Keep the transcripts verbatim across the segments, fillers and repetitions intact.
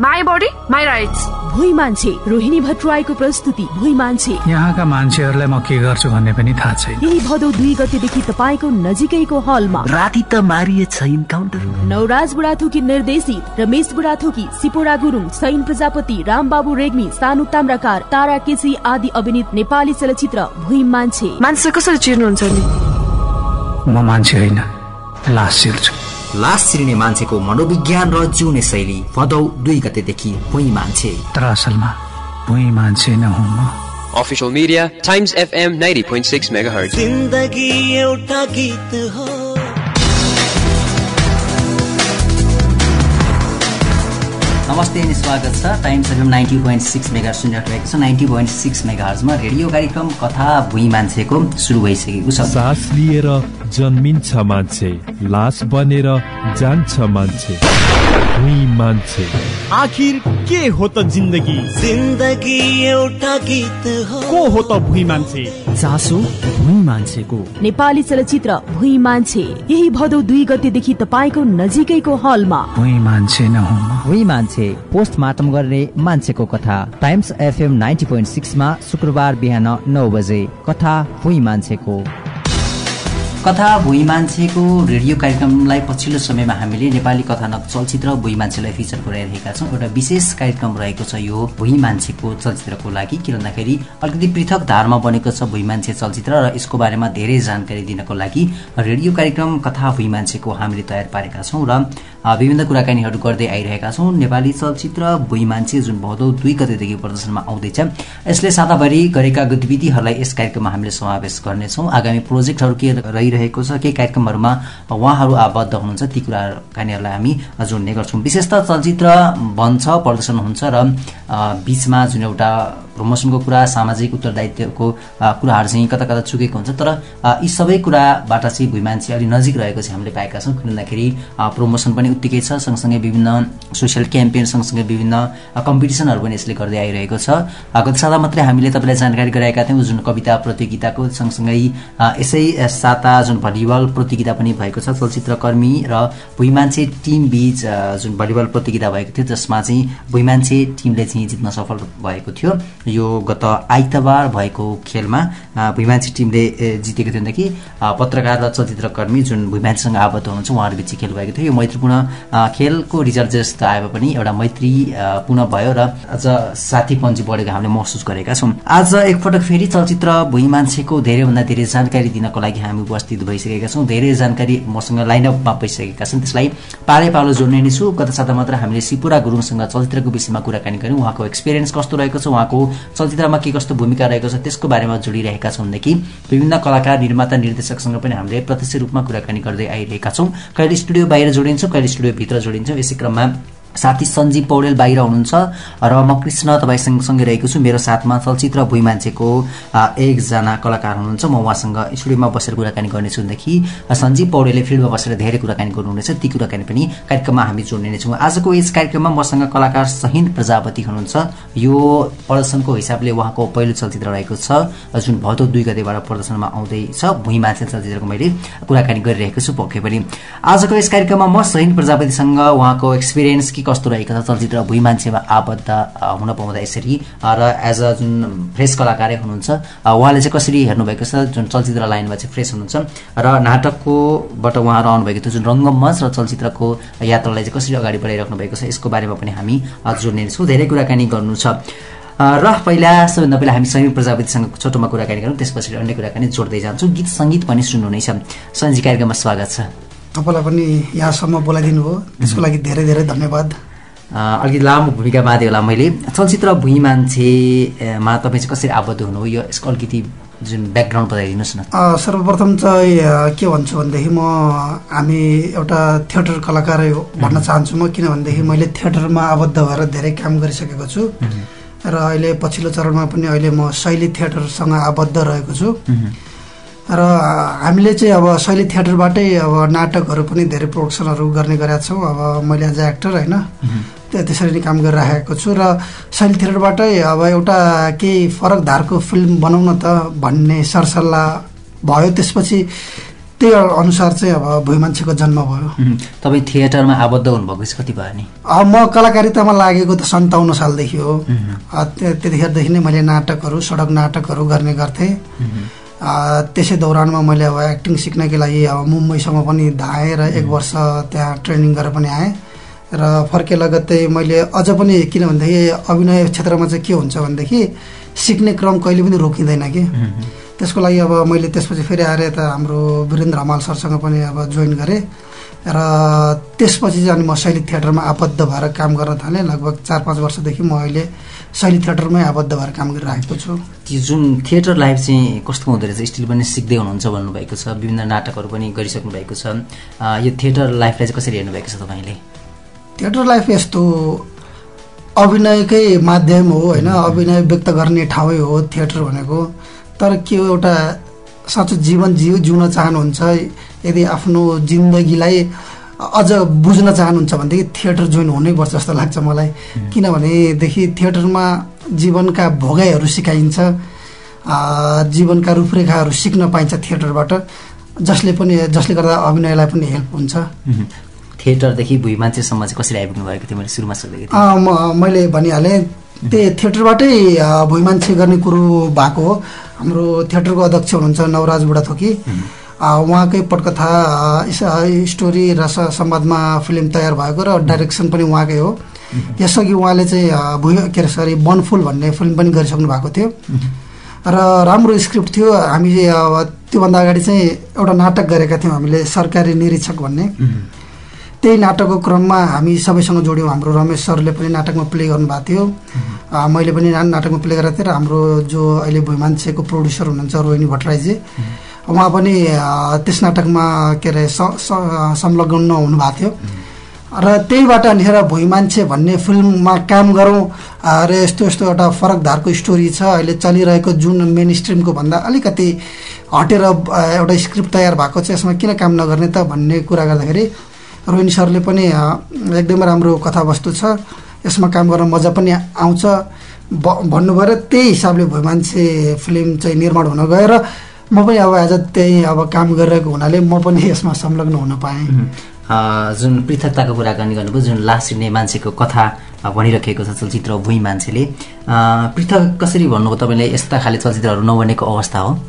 My body my rights. भुई मान्छे रोहिणी भट्टराईको प्रस्तुति भुई मान्छे। यहाँका मान्छेहरूलाई म के गर्छु भन्ने पनि थाहा छैन। यही भदौ दुई गतेदेखि तपाईँको नजिकैको हलमा राति त मारिएछ इन्काउन्टर। नवराज बुढाथोकी निर्देशित, रमेश बुढाथोकी, सिपोरा गुरुङ, सैन प्रजापति, राम बाबु रेग्मी, सानु ताम्राकार, तारा केसी आदि अभिनीत नेपाली चलचित्र भुई मान्छे। मान्छे कसरी चिर्नुहुन्छ नि? म मान्छे होइन, लास चिर्छु। लास चिर्ने मान्छेको मनोविज्ञान र जिउने शैली भदौ दुई गतेदेखि भुई मान्छे। तर असलमा भुई मान्छे नहुँ म। अफिसियल मिडिया टाइम्स एफएम नब्बे दशमलव छह मेगाहर्ट्ज। जिन्दगी एउटा गीत हो। नमस्ते, स्वागत छ टाइम्स एफएम नब्बे दशमलव छह मेगाहर्ट्ज सुनिरहेको छ। नब्बे दशमलव छह मेगाहर्जमा रेडियो कार्यक्रम कथा भुई मान्छेको सुरु भइसकेको छ। सास लिएर जन्मिन्छ मान्छे, लास बनेर जान्छ मान्छे, भुई मान्छे। आखिर के हो त जिन्दगी? जिन्दगी एउटा गीत हो। को हो त भुई मान्छे? चासो भुई मान्छेको। नेपाली चलचित्र भुई मान्छे यही भदौ दुई गतेदेखि तपाईँको नजिकैको हलमा। भुई मान्छे नहुँ म। भुई मान्छे पोस्टमार्टम गर्ने मान्छेको कथा। टाइम्स एफएम नब्बे दशमलव छह मा शुक्रबार बिहान नौ बजे कथा भुई मान्छेको। कथा भुई मान्छेको रेडियो कार्यक्रमलाई पछिल्लो समयमा हामीले नेपाली कथानक चलचित्र भुई मान्छेलाई फिचर गराइरहेका छौँ। एउटा विशेष कार्यक्रम रहेको छ यो भुई मान्छेको चलचित्रको लागि। किन भन्दाखेरि अलिकति पृथक धारमा बनेको छ भुई मान्छे चलचित्र र यसको बारेमा धेरै जानकारी दिनको लागि रेडियो कार्यक्रम कथा भुई मान्छेको हामीले तयार पारेका छौँ र विभिन्न कुराकानीहरू गर्दै आइरहेका छौँ। नेपाली चलचित्र भुई मान्छे जुन भदौ दुई गतेदेखि प्रदर्शनमा आउँदैछ, यसले साताभरि गरेका गतिविधिहरूलाई यस कार्यक्रममा हामीले समावेश गर्नेछौँ। आगामी प्रोजेक्टहरू के रहेको छ, केही कार्यक्रमहरूमा उहाँहरू आबद्ध हुनुहुन्छ, ती कुराकानीहरूलाई हामी जोड्ने गर्छौँ। विशेषतः चलचित्र बन्छ, प्रदर्शन हुन्छ र बिचमा जुन एउटा प्रमोसनको कुरा, सामाजिक उत्तरदायित्वको कुराहरू चाहिँ कता कता चुकेको हुन्छ, तर यी सबै कुराबाट चाहिँ भुई मान्छे अलि नजिक रहेको चाहिँ हामीले पाएका छौँ। किन भन्दाखेरि प्रमोसन पनि उत्तिकै छ, सँगसँगै विभिन्न सोसियल क्याम्पेन, सँगसँगै विभिन्न कम्पिटिसनहरू पनि यसले गर्दै आइरहेको छ। गत साता मात्रै हामीले तपाईँलाई जानकारी गराएका थियौँ जुन कविता प्रतियोगिताको, सँगसँगै यसै साता जुन भलिबल प्रतियोगिता पनि भएको छ। चलचित्रकर्मी र भुई मान्छे टिम बीच जुन भलिबल प्रतियोगिता भएको थियो, जसमा चाहिँ भुई मान्छे टिमले चाहिँ जित्न सफल भएको थियो। यो गत आइतबार भएको खेलमा भुई मान्छे टिमले जितेको थियो। कि पत्रकार र चलचित्रकर्मी जुन भुई मान्छेसँग आबद्ध हुनुहुन्छ उहाँहरू बिच खेल भएको थियो। यो मैत्रीपूर्ण खेलको रिजल्ट जस्तो आए पनि एउटा मैत्री पुनः भयो र अझ साथीपन्जी बढेको हामीले महसुस गरेका छौँ। आज एकपटक फेरि चलचित्र भुई मान्छेको धेरैभन्दा धेरै जानकारी दिनको लागि हामी उपस्थित भइसकेका छौँ। धेरै जानकारी मसँग लाइनअपमा पाइसकेका छन्, त्यसलाई पारै पालो जोड्ने नै छु। गत साता मात्र हामीले सिपोरा गुरुङसँग चलचित्रको विषयमा कुराकानी गऱ्यौँ। उहाँको एक्सपिरियन्स कस्तो रहेको छ, उहाँको चलचित्रमा के कस्तो भूमिका रहेको छ, त्यसको बारेमा जोडिरहेका छौँ। देखि विभिन्न कलाकार, निर्माता, निर्देशकसँग पनि हामीले प्रत्यक्ष रूपमा कुराकानी गर्दै आइरहेका छौँ। कहिले स्टुडियो बाहिर जोडिन्छौँ, कहिले स्टुडियोभित्र जोडिन्छौँ। यसै क्रममा साथी सञ्जीव पौडेल बाहिर हुनुहुन्छ र म कृष्ण तपाईँसँगसँगै रहेको छु। मेरो साथमा चलचित्र भुई मान्छेको एकजना कलाकार हुनुहुन्छ, म उहाँसँग स्टुडियोमा बसेर कुराकानी गर्नेछु। देखि सञ्जीव पौडेलले फिल्डमा बसेर धेरै कुराकानी गर्नुहुनेछ, ती कुराकानी पनि कार्यक्रममा हामी जोड्ने नै छौँ। आजको यस कार्यक्रममा मसँग कलाकार सहिन प्रजापति हुनुहुन्छ। यो प्रदर्शनको हिसाबले उहाँको पहिलो चलचित्र रहेको छ जुन भदौ दुई गतेबाट प्रदर्शनमा आउँदैछ, भुई मान्छे चलचित्रको मैले कुराकानी गरिरहेको छु। पक्कै पनि आजको यस कार्यक्रममा म सहिन प्रजापतिसँग उहाँको एक्सपिरियन्स कस्तो रहेको छ, चलचित्र भुई मान्छेमा आबद्ध हुन पाउँदा यसरी, र एज अ जुन फ्रेस कलाकारै हुनुहुन्छ उहाँले चाहिँ कसरी हेर्नुभएको छ, जुन चलचित्र लाइनमा चाहिँ फ्रेस हुनुहुन्छ, र नाटककोबाट उहाँहरू आउनुभएको थियो जुन रङ्गमञ्च र चलचित्रको यात्रालाई चाहिँ कसरी अगाडि बढाइराख्नु भएको छ, यसको बारेमा पनि हामी जोड्ने छौँ। धेरै कुराकानी गर्नु छ र पहिला सबैभन्दा पहिला हामी समीर प्रजापतिसँग छोटोमा कुराकानी गरौँ, त्यसपछि अन्य कुराकानी जोड्दै जान्छौँ। गीत सङ्गीत पनि सुन्नुहुनेछ। सञ्जी, कार्यक्रममा स्वागत छ। तपाईँलाई पनि यहाँसम्म बोलाइदिनु हो त्यसको लागि धेरै धेरै धन्यवाद। अलिकति लामो भूमिका बाँधेँ होला मैले। चलचित्र भुई मान्छेमा तपाईँ चाहिँ कसरी आबद्ध हुनु हो, यो यसको अलिकति जुन ब्याकग्राउन्ड बताइदिनुहोस् न। सर्वप्रथम चाहिँ के भन्छु भनेदेखि म हामी एउटा थिएटर कलाकारै हो भन्न चाहन्छु म। किनभनेदेखि मैले थिएटरमा आबद्ध भएर धेरै काम गरिसकेको छु र अहिले पछिल्लो चरणमा पनि अहिले म शैली थिएटरसँग आबद्ध रहेको छु। र हामीले चाहिँ अब शैली थिएटरबाटै अब नाटकहरू पनि धेरै प्रोडक्सनहरू गर्ने गरेका छौँ। अब मैले एज एक्टर होइन त्यसरी नै काम गरिराखेको छु र शैली थिएटरबाटै अब एउटा केही फरक धारको फिल्म बनाउन त भन्ने सरसल्लाह भयो। त्यसपछि त्यही अनुसार चाहिँ अब भुइँ मान्छेको जन्म भयो। तपाईँ थिएटरमा आबद्ध हुनुभएको छ कति भयो नि? म कलाकारितामा लागेको त सन्ताउन्न सालदेखि हो। त्यतिखेरदेखि नै मैले नाटकहरू सडक नाटकहरू गर्ने गर्थेँ। त्यसै दौरानमा मैले अब एक्टिङ सिक्नकै लागि अब मुम्बईसम्म पनि धाएँ र एक वर्ष त्यहाँ ट्रेनिङ गरेर पनि आएँ र फर्के लगत्तै मैले अझ पनि किन भन्दाखेरि अभिनय क्षेत्रमा चाहिँ के हुन्छ भनेदेखि सिक्ने क्रम कहिले पनि रोकिँदैन कि। त्यसको लागि अब मैले त्यसपछि फेरि आएर यता हाम्रो वीरेन्द्र हमाल सरसँग पनि अब जोइन गरेँ र त्यसपछि चाहिँ अनि म शैली थिएटरमा आबद्ध भएर काम गर्न थालेँ। लगभग चार पाँच वर्षदेखि म अहिले शैली थिएटरमै आबद्ध भएर काम गरिरहेको छु। त्यो जुन थिएटर लाइफ चाहिँ कस्तो हुँदो रहेछ? स्टिल पनि सिक्दै हुनुहुन्छ भन्नुभएको छ, विभिन्न नाटकहरू पनि गरिसक्नु भएको छ। यो थिएटर लाइफलाई चाहिँ कसरी हेर्नुभएको छ तपाईँले? थिएटर लाइफ यस्तो अभिनयकै माध्यम हो होइन, अभिनय व्यक्त गर्ने ठाउँै हो थिएटर भनेको। तर के एउटा साँचो जीवन जिउ जिउन चाहनुहुन्छ, यदि आफ्नो जिन्दगीलाई अझ बुझ्न चाहनुहुन्छ भनेदेखि थिएटर जोइन हुनैपर्छ जस्तो लाग्छ मलाई। किनभनेदेखि थिएटरमा जीवनका भोगाइहरू सिकाइन्छ, जीवनका रूपरेखाहरू सिक्न पाइन्छ थिएटरबाट, जसले पनि जसले गर्दा अभिनयलाई पनि हेल्प हुन्छ। थिएटरदेखि भुइँ मान्छेसम्म चाहिँ कसरी आइपुग्नु भएको थियो? मैले सुरुमा सोधेको थिएँ, मैले भनिहालेँ त्यही थिएटरबाटै भुइँ मान्छे गर्ने कुरो भएको हो। हाम्रो थिएटरको अध्यक्ष हुनुहुन्छ नवराज बुडाथोकी, उहाँकै पटकथा स्टोरी र संवादमा फिल्म तयार भएको र डाइरेक्सन पनि उहाँकै हो। यसअघि उहाँले चाहिँ भुइँ के अरे सरी बनफुल भन्ने फिल्म पनि गरिसक्नु भएको थियो र राम्रो स्क्रिप्ट थियो। हामी त्योभन्दा अगाडि चाहिँ एउटा नाटक गरेका थियौँ हामीले, सरकारी निरीक्षक भन्ने। त्यही नाटकको क्रममा हामी सबैसँग जोड्यौँ। हाम्रो रमेश सरले पनि नाटकमा प्ले गर्नुभएको थियो, मैले पनि नाटकमा प्ले गरेको थिएँ र हाम्रो जो अहिले भुइँ मान्छेको प्रोड्युसर हुनुहुन्छ रोहिणी भट्टराईजी, उहाँ पनि त्यस नाटकमा के अरे संलग्न हुनुभएको थियो। र त्यहीबाट अनिखेर भुइँ मान्छे भन्ने फिल्ममा काम गरौँ र यस्तो यस्तो एउटा फरक धारको स्टोरी छ अहिले चलिरहेको जुन मेन स्ट्रिमको भन्दा अलिकति हटेर एउटा स्क्रिप्ट तयार भएको छ, यसमा किन काम नगर्ने त भन्ने कुरा गर्दाखेरि रोहिणी सरले पनि एकदमै राम्रो कथावस्तु छ, यसमा काम गर्न मजा पनि आउँछ ब भन्नुभयो। त्यही हिसाबले भुइँ मान्छे फिल्म चाहिँ निर्माण हुन गएर म पनि अब आज त्यही अब काम गरिरहेको हुनाले म पनि यसमा संलग्न हुन पाएँ। जुन पृथकताको कुरा गर्ने गर्नुभयो, जुन लास हिँड्ने मान्छेको कथा भनिरहेको छ चलचित्र भुइँ मान्छेले, पृथक कसरी भन्नुभयो तपाईँले? यस्ता खाले चलचित्रहरू नबनेको अवस्था हो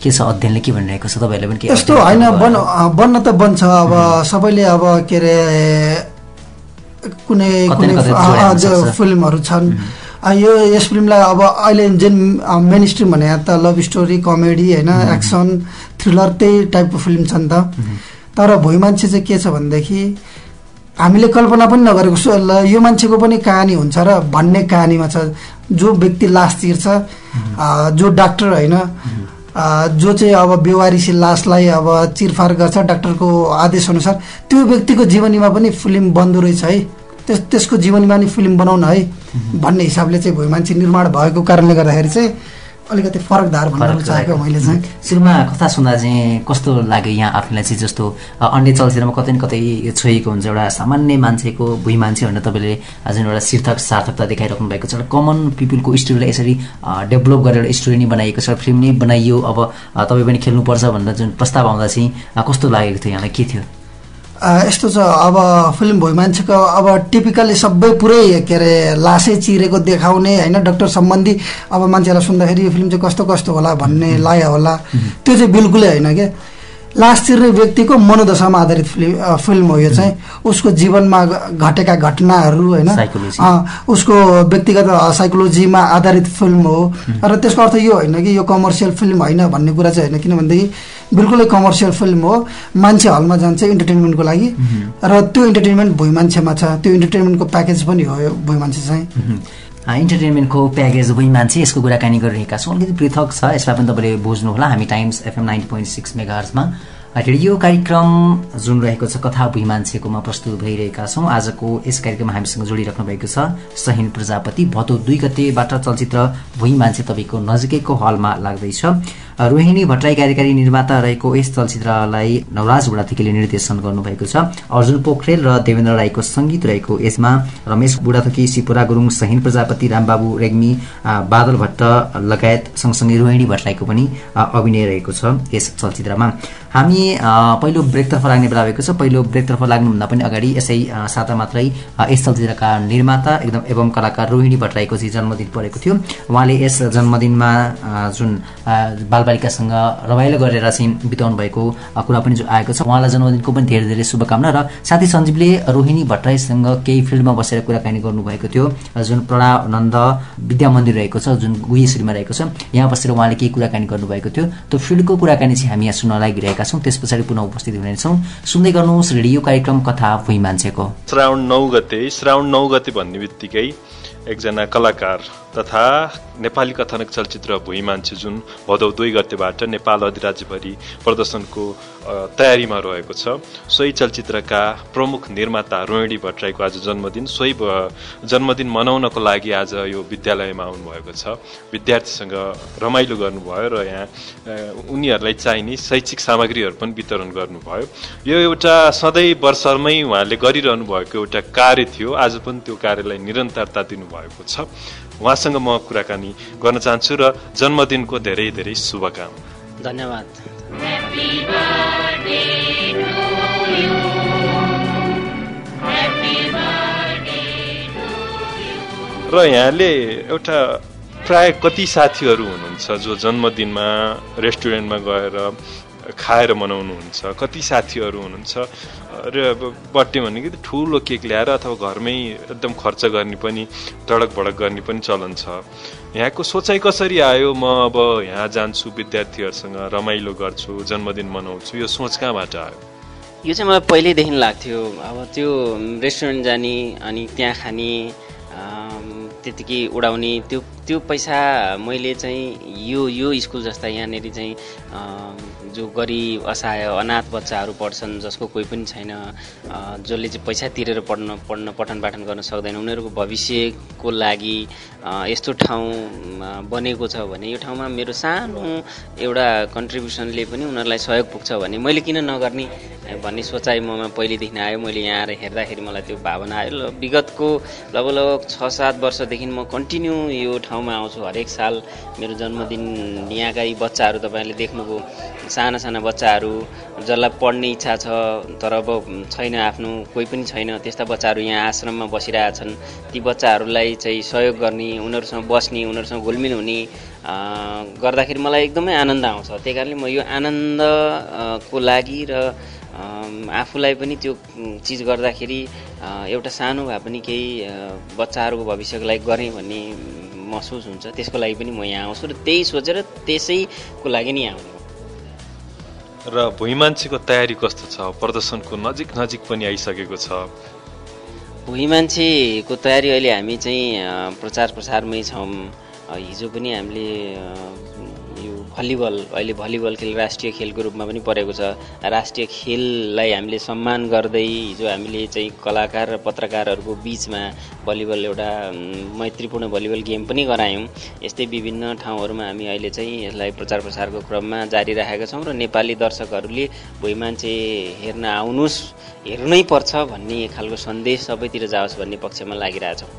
के छ? अध्ययनले के भनिरहेको छ? तपाईँहरूले पनि के यस्तो होइन बन बन्न त बन्छ। अब सबैले अब के अरे कुनै कुनै फिल्महरू छन्, यो यस फिल्मलाई अब अहिले जुन मेन स्ट्रिम भने त लभ स्टोरी कमेडी होइन एक्सन थ्रिलर त्यही टाइपको फिल्म छन् त। तर भुइँ मान्छे चाहिँ के छ भनेदेखि हामीले कल्पना पनि नगरेको छ, ल यो मान्छेको पनि कहानी हुन्छ र भन्ने कहानीमा छ। जो व्यक्ति लास तिर्छ, जो डाक्टर होइन जो चाहिँ अब बेवारिसी लासलाई अब चिरफार गर्छ डाक्टरको आदेशअनुसार, त्यो व्यक्तिको जीवनीमा पनि फिल्म बन्दो रहेछ है, त्यस त्यसको जीवनीमा नि फिल्म बनाउन है भन्ने हिसाबले चाहिँ भुइँ मान्छे निर्माण भएको कारणले गर्दाखेरि चाहिँ अलिकति फरकदार भन्न चाहेको मैले चाहिँ। सुरुमा कथा सुन्दा चाहिँ कस्तो लाग्यो यहाँ आफूलाई चाहिँ? जस्तो अन्य चलचित्रमा कतै न कतै छोएको हुन्छ एउटा सामान्य मान्छेको भुइँ मान्छे भनेर तपाईँले जुन एउटा शीर्षक सार्थकता देखाइराख्नु भएको छ, एउटा कमन पिपुलको स्टोरीलाई यसरी डेभलप गरेर एउटा स्टोरी नै बनाइएको छ, फिल्म नै बनाइयो, अब तपाईँ पनि खेल्नुपर्छ भनेर जुन प्रस्ताव आउँदा चाहिँ कस्तो लागेको थियो यहाँलाई? के थियो? यस्तो छ अब फिल्म भुइँ मान्छेको अब टिपिकल्ली सबै पुरै के अरे लासै चिरेको देखाउने होइन, डक्टर सम्बन्धी अब मान्छेहरूलाई सुन्दाखेरि यो फिल्म चाहिँ कस्तो कस्तो होला भन्ने लाग्यो होला। त्यो चाहिँ बिल्कुलै होइन क्या, लास चिर्ने व्यक्तिको मनोदशामा आधारित फिल्म फिल्म हो यो चाहिँ। उसको जीवनमा घटेका घटनाहरू होइन, उसको व्यक्तिगत साइकोलोजीमा आधारित फिल्म हो र त्यसको अर्थ यो होइन कि यो कमर्सियल फिल्म होइन भन्ने कुरा चाहिँ होइन। किनभनेदेखि बिल्कुलै कमर्सियल फिल्म हो, मान्छे हलमा जान्छ इन्टरटेनमेन्टको लागि र त्यो इन्टरटेनमेन्ट भुइँ मान्छेमा छ। त्यो इन्टरटेनमेन्टको प्याकेज पनि हो यो भुइँ मान्छे चाहिँ। इन्टरटेनमेन्टको प्याकेज भुइँ मान्छे, यसको कुराकानी गरिरहेका छौँ। अलिकति पृथक छ, यसमा पनि तपाईँले बुझ्नुहोला। हामी Times FM ninety point six मेगाहर्जमा रेडियो कार्यक्रम जुन रहेको छ कथा भुइँ मान्छेकोमा प्रस्तुत भइरहेका छौँ। आजको यस कार्यक्रममा हामीसँग जोडिराख्नु भएको छ सहिन प्रजापति। भदौ दुई गतेबाट चलचित्र भुइँ मान्छे तपाईँको नजिकैको हलमा लाग्दैछ। रोहिणी भट्टराई कार्यकारी निर्माता रहेको यस चलचित्रलाई नवराज बुढाथोकीले निर्देशन गर्नुभएको छ। अर्जुन पोखरेल र देवेन्द्र राईको सङ्गीत रहेको यसमा रमेश बुढाथोकी, सिपोरा गुरुङ, सहिन प्रजापति, राम बाबु रेग्मी, बादल भट्ट लगायत सँगसँगै रोहिणी भट्टराईको पनि अभिनय रहेको छ यस चलचित्रमा। हामी पहिलो ब्रेकतर्फ लाग्ने बेला भएको छ। पहिलो ब्रेकतर्फ लाग्नुभन्दा पनि अगाडि यसै साता मात्रै यस चलचित्रका निर्माता एकदम एवं कलाकार रोहिणी भट्टराईको चाहिँ जन्मदिन परेको थियो। उहाँले यस जन्मदिनमा जुन बालबालिकासँग रमाइलो गरेर चाहिँ बिताउनु भएको कुरा पनि आएको छ। उहाँलाई जन्मदिनको पनि धेरै धेरै शुभकामना। र साथै सञ्जीवले रोहिणी भट्टराईसँग केही फिल्डमा बसेर कुराकानी गर्नुभएको थियो, जुन प्रणानन्द विद्या मन्दिर रहेको छ, जुन गुहेश्वरीमा रहेको छ, यहाँ बसेर उहाँले केही कुराकानी गर्नुभएको थियो। त्यो फिल्डको कुराकानी चाहिँ हामी यहाँ सुन्न लागिरहेका छौँ। त्यस पछाडि पुनः उपस्थित हुनेछौँ। सुन्दै गर्नुहोस् रेडियो कार्यक्रम कथा भुइँ मान्छेको। श्रावण नौ गते श्रावण नौ गते भन्ने बित्तिकै एकजना कलाकार तथा नेपाली कथानक चलचित्र भुइँ मान्छे, जुन भदौ दुई गतेबाट नेपाल अधिराज्यभरि प्रदर्शनको तयारीमा रहेको छ, सोही चलचित्रका प्रमुख निर्माता रोहिणी भट्टराईको आज जन्मदिन। सोही जन्मदिन मनाउनको लागि आज यो विद्यालयमा आउनुभएको छ। विद्यार्थीसँग रमाइलो गर्नुभयो र यहाँ उनीहरूलाई चाहिने शैक्षिक सामग्रीहरू पनि वितरण गर्नुभयो। यो एउटा सधैँ वर्षमै उहाँले गरिरहनु भएको एउटा कार्य थियो, आज पनि त्यो कार्यलाई निरन्तरता दिनुभएको छ। उहाँसँग म कुराकानी गर्न चाहन्छु र जन्मदिनको धेरै धेरै शुभकामना। धन्यवाद। र यहाँले एउटा प्राय कति साथीहरू हुनुहुन्छ जो जन्मदिनमा रेस्टुरेन्टमा गएर खाएर मनाउनुहुन्छ? कति साथीहरू हुनुहुन्छ र बर्थडे भनेको ठुलो केक ल्याएर अथवा घरमै एकदम खर्च गर्ने पनि, टडक भडक गर्ने पनि चलन छ। यहाँको सोचाइ कसरी आयो, म अब यहाँ जान्छु, विद्यार्थीहरूसँग रमाइलो गर्छु, जन्मदिन मनाउँछु, यो सोच कहाँबाट आयो? यो चाहिँ मलाई पहिल्यैदेखि लाग्थ्यो। अब त्यो रेस्टुरेन्ट जाने अनि त्यहाँ खाने त्यतिकै उडाउने त्यो त्यो पैसा मैले चाहिँ यो यो स्कुल जस्ता यहाँनिर चाहिँ जो गरिब असहाय अनाथ बच्चाहरू पढ्छन्, जसको कोही पनि छैन, जसले चाहिँ पैसा तिरेर पढ्न पढ्न पठन पाठन गर्न सक्दैन, उनीहरूको भविष्यको लागि यस्तो ठाउँ बनेको छ भने यो ठाउँमा मेरो सानो एउटा कन्ट्रिब्युसनले पनि उनीहरूलाई सहयोग पुग्छ भने मैले किन नगर्ने भन्ने सोचाइ ममा पहिलेदेखि आयो। मैले यहाँ आएर हेर्दाखेरि मलाई त्यो भावना आयो। विगतको लगभग लगभग छ सात वर्षदेखि म कन्टिन्यू यो ठाउँमा आउँछु। हरेक साल मेरो जन्मदिन यहाँका यी बच्चाहरू तपाईँले देख्नुभयो, साना साना बच्चाहरू जसलाई पढ्ने इच्छा छ तर अब छैन, आफ्नो कोही पनि छैन, त्यस्ता बच्चाहरू यहाँ आश्रममा बसिरहेछन्। ती बच्चाहरूलाई चाहिँ सहयोग गर्ने, उनीहरूसँग बस्ने, उनीहरूसँग घुलमिल हुने गर्दाखेरि मलाई एकदमै आनन्द आउँछ। त्यही कारणले म यो आनन्दको लागि र आफूलाई पनि त्यो चिज गर्दाखेरि एउटा सानो भए पनि केही बच्चाहरूको भविष्यको लागि गरेँ भन्ने महसुस हुन्छ। त्यसको लागि पनि म यहाँ आउँछु र त्यही सोचेर त्यसैको लागि नि आउनु। र भुइँ मान्छेको तयारी कस्तो छ? प्रदर्शनको नजिक नजिक पनि आइसकेको छ। भुइँ मान्छेको तयारी अहिले हामी चाहिँ प्रचार प्रसारमै छौँ। हिजो पनि हामीले यो भलिबल, अहिले भलिबल खेल राष्ट्रिय खेलको रूपमा पनि परेको छ। राष्ट्रिय खेललाई हामीले सम्मान गर्दै हिजो हामीले चाहिँ कलाकार र पत्रकारहरूको बिचमा भलिबल एउटा मैत्रीपूर्ण भलिबल गेम पनि गरायौँ। यस्तै विभिन्न ठाउँहरूमा हामी अहिले चाहिँ यसलाई प्रचार प्रसारको क्रममा जारी राखेका छौँ र नेपाली दर्शकहरूले भुइँ मान्छे हेर्न आउनुहोस्, हेर्नै पर्छ भन्ने खालको सन्देश सबैतिर जाओस् भन्ने पक्षमा लागिरहेछौँ।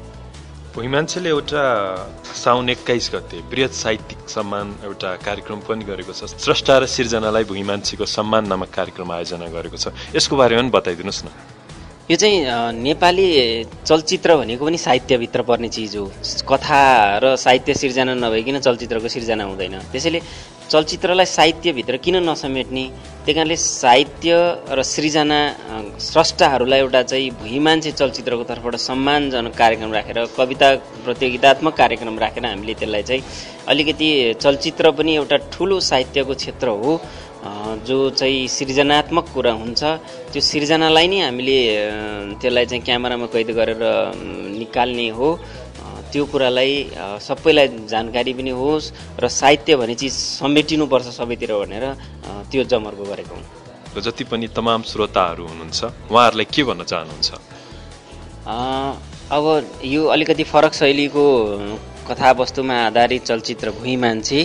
भुइँ मान्छेले एउटा साउन एक्काइस गते वृहत साहित्यिक सम्मान एउटा कार्यक्रम पनि गरेको छ। स्रष्टा र सिर्जनालाई भुइँ मान्छेको सम्मान नामक कार्यक्रम आयोजना गरेको छ। यसको बारेमा पनि बताइदिनुहोस् न। यो चाहिँ नेपाली चलचित्र भनेको पनि साहित्यभित्र पर्ने चिज हो। कथा र साहित्य सिर्जना नभइकन चलचित्रको सिर्जना हुँदैन। त्यसैले चलचित्रलाई साहित्यभित्र किन नसमेट्ने, त्यही कारणले साहित्य र सृजना स्रष्टाहरूलाई एउटा चाहिँ भुइँ मान्छे चलचित्रको तर्फबाट सम्मानजनक कार्यक्रम राखेर, कविता प्रतियोगितात्मक कार्यक्रम राखेर हामीले त्यसलाई चाहिँ अलिकति चलचित्र पनि एउटा ठुलो साहित्यको क्षेत्र हो, जो चाहिँ सृजनात्मक कुरा हुन्छ। त्यो सृजनालाई नै हामीले त्यसलाई चाहिँ क्यामेरामा कैद गरेर निकाल्ने हो। त्यो कुरालाई सबैलाई जानकारी पनि होस् र साहित्य भन्ने चिज समेटिनुपर्छ सबैतिर भनेर त्यो जमर्को गरेको हुँ। र जति पनि तमाम श्रोताहरू हुनुहुन्छ, उहाँहरूलाई के भन्न चाहनुहुन्छ? अब यो अलिकति फरक शैलीको कथावस्तुमा आधारित चलचित्र भुइँ मान्छे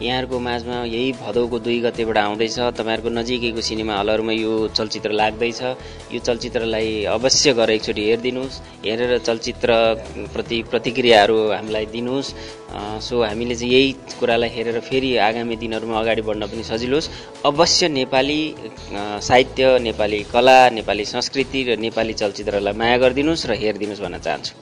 यहाँहरुको माझमा यही भदौको दुई गतेबाट आउँदैछ। तपाईहरुको नजिकैको सिनेमा हलहरुमा यो चलचित्र लाग्दैछ। यो चलचित्रलाई अवश्य गरेर एकचोटी हेर्दिनुस्, हेरेर चलचित्रप्रति प्रतिक्रियाहरु हामीलाई दिनुस्। सो हामीले चाहिँ यही कुरालाई हेरेर फेरि आगामी दिनहरुमा अगाडि बढ्न पनि सजिलो होस्। अवश्य नेपाली साहित्य, नेपाली कला, नेपाली संस्कृति र नेपाली चलचित्रलाई माया गर्दिनुस् र हेर्दिनुस् भन्न चाहन्छु।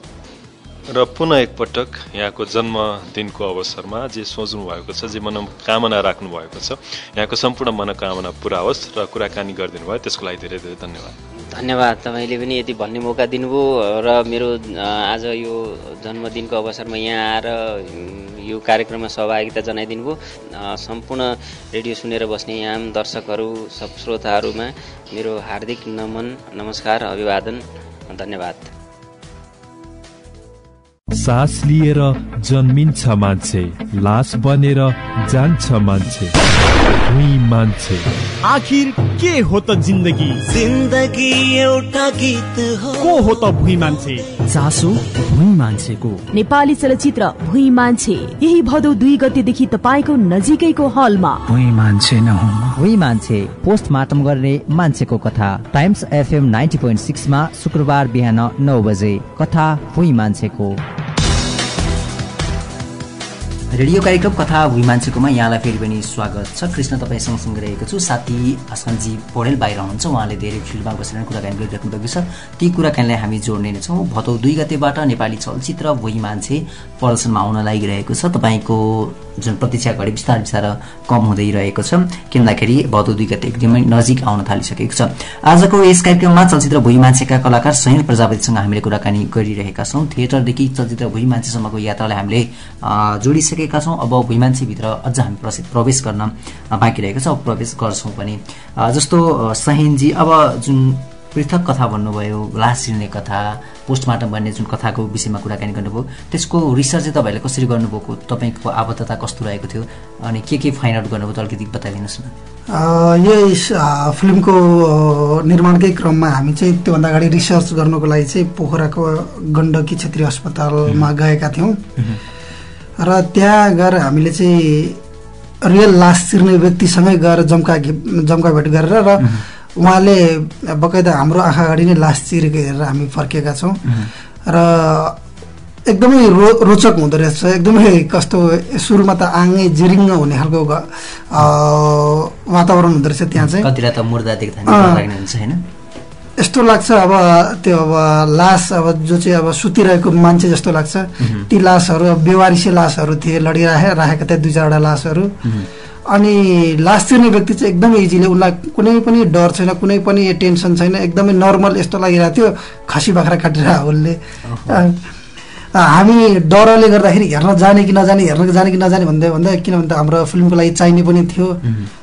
र पुनः एकपटक यहाँको जन्मदिनको अवसरमा जे सोच्नु भएको छ, जे मनोकामना राख्नु भएको छ, यहाँको सम्पूर्ण मनोकामना पूरा होस् र कुराकानी गरिदिनु भयो त्यसको लागि धेरै धेरै धन्यवाद। धन्यवाद, तपाईँले पनि यति भन्ने मौका दिनुभयो र मेरो आज यो जन्मदिनको अवसरमा यहाँ आएर यो कार्यक्रममा सहभागिता जनाइदिनु भयो। सम्पूर्ण रेडियो सुनेर बस्ने आम दर्शकहरू, सब श्रोताहरूमा मेरो हार्दिक नमन, नमस्कार, अभिवादन, धन्यवाद। सास लिएर जन्मिन्छ मान्छे, लास बनेर जान्छ मान्छे, भूमि मान्छे। आखिर के हो त जिन्दगी, जिन्दगी एउटा गीत हो, को हो त भूमि मान्छे? चासो भूमि मान्छेको। नेपाली चलचित्र भूमि मान्छे यही भदौ दुई गतेदेखि तपाईँको नजिकैको हलमा। भूमि मान्छे नहुँ भूमि मान्छे, पोस्टमार्टम गर्ने मान्छेको कथा। टाइम्स एफएम नाइन्टी पोइन्ट सिक्समा शुक्रबार बिहान नौ बजे कथा भूमि मान्छेको। रेडियो कार्यक्रम कथा भूमि मान्छेकोमा यहाँलाई फेरि पनि स्वागत छ। कृष्ण तपाईँ सँगसँगै रहेको छु। साथी सञ्जीव पौडेल बाहिर हुनुहुन्छ, उहाँले धेरै फिल्डमा बसेर कुराकानी गरिराख्नु भएको छ। ती कुराकानीलाई हामी जोड्ने नै छौँ। भदौ दुई गतेबाट नेपाली चलचित्र भूमि मान्छे प्रदर्शनमा आउन लागिरहेको छ। तपाईँको जुन प्रतीक्षा घडी बिस्तारै बिस्तारै कम हुँदै रहेको छ, किनभन्दाखेरि भदौ दुई गते एकदमै नजिक आउन थालिसकेको छ। आजको यस कार्यक्रममा चलचित्र भूमि मान्छेका कलाकार सहिन प्रजापतिसँग हामीले कुराकानी गरिरहेका छौँ। थिएटरदेखि चलचित्र भूमि मान्छेसम्मको यात्रालाई हामीले जोडिसकेका छौँ। अब भूमि मान्छेभित्र अझ हामी प्रवेश गर्न बाँकी रहेको छ, अब प्रवेश गर्छौँ पनि। जस्तो सहिनजी, अब जुन पृथक कथा भन्नुभयो, लास छिर्ने कथा, पोस्टमार्टम गर्ने जुन कथाको विषयमा कुराकानी गर्नुभयो, त्यसको रिसर्च चाहिँ तपाईँले कसरी गर्नुभएको, तपाईँको आबद्धता कस्तो रहेको थियो अनि के के फाइन्ड आउट गर्नुभयो अलिकति बताइदिनुहोस् न। यही फिल्मको निर्माणकै क्रममा हामी चाहिँ त्योभन्दा अगाडि रिसर्च गर्नुको लागि चाहिँ पोखराको गण्डकी क्षेत्रीय अस्पतालमा गएका थियौँ र त्यहाँ गएर हामीले चाहिँ रियल लास छिर्ने व्यक्तिसँगै गएर जम्का जम्का भेट गरेर र उहाँले बकायदा हाम्रो आँखा अगाडि नै लास छिरेको हेरेर हामी फर्केका छौँ। र एकदमै रो रोचक हुँदो रहेछ, एकदमै कस्तो सुरुमा त आँगै जिरिङ्ग हुने खालको वातावरण हुँदो रहेछ त्यहाँ चाहिँ। कतिलाई त मुर्दा देख्दा हुन्छ हैन, यस्तो लाग्छ अब त्यो अब लास अब जो चाहिँ अब सुतिरहेको मान्छे जस्तो लाग्छ। ती लासहरू अब बेवारिसे लासहरू थिए, लडिराखे राखेका थिए दुई चारवटा लासहरू। अनि लास छिर्ने व्यक्ति चाहिँ एकदमै इजिली, उसलाई कुनै पनि डर छैन, कुनै पनि टेन्सन छैन, एकदमै नर्मल यस्तो लागिरहेको थियो, खसी बाख्रा काटिरहेको उसले। हामी डरले गर्दाखेरि हेर्न जाने कि नजाने, हेर्न जाने कि नजाने भन्दै भन्दै किनभने हाम्रो फिल्मको लागि चाहिने पनि थियो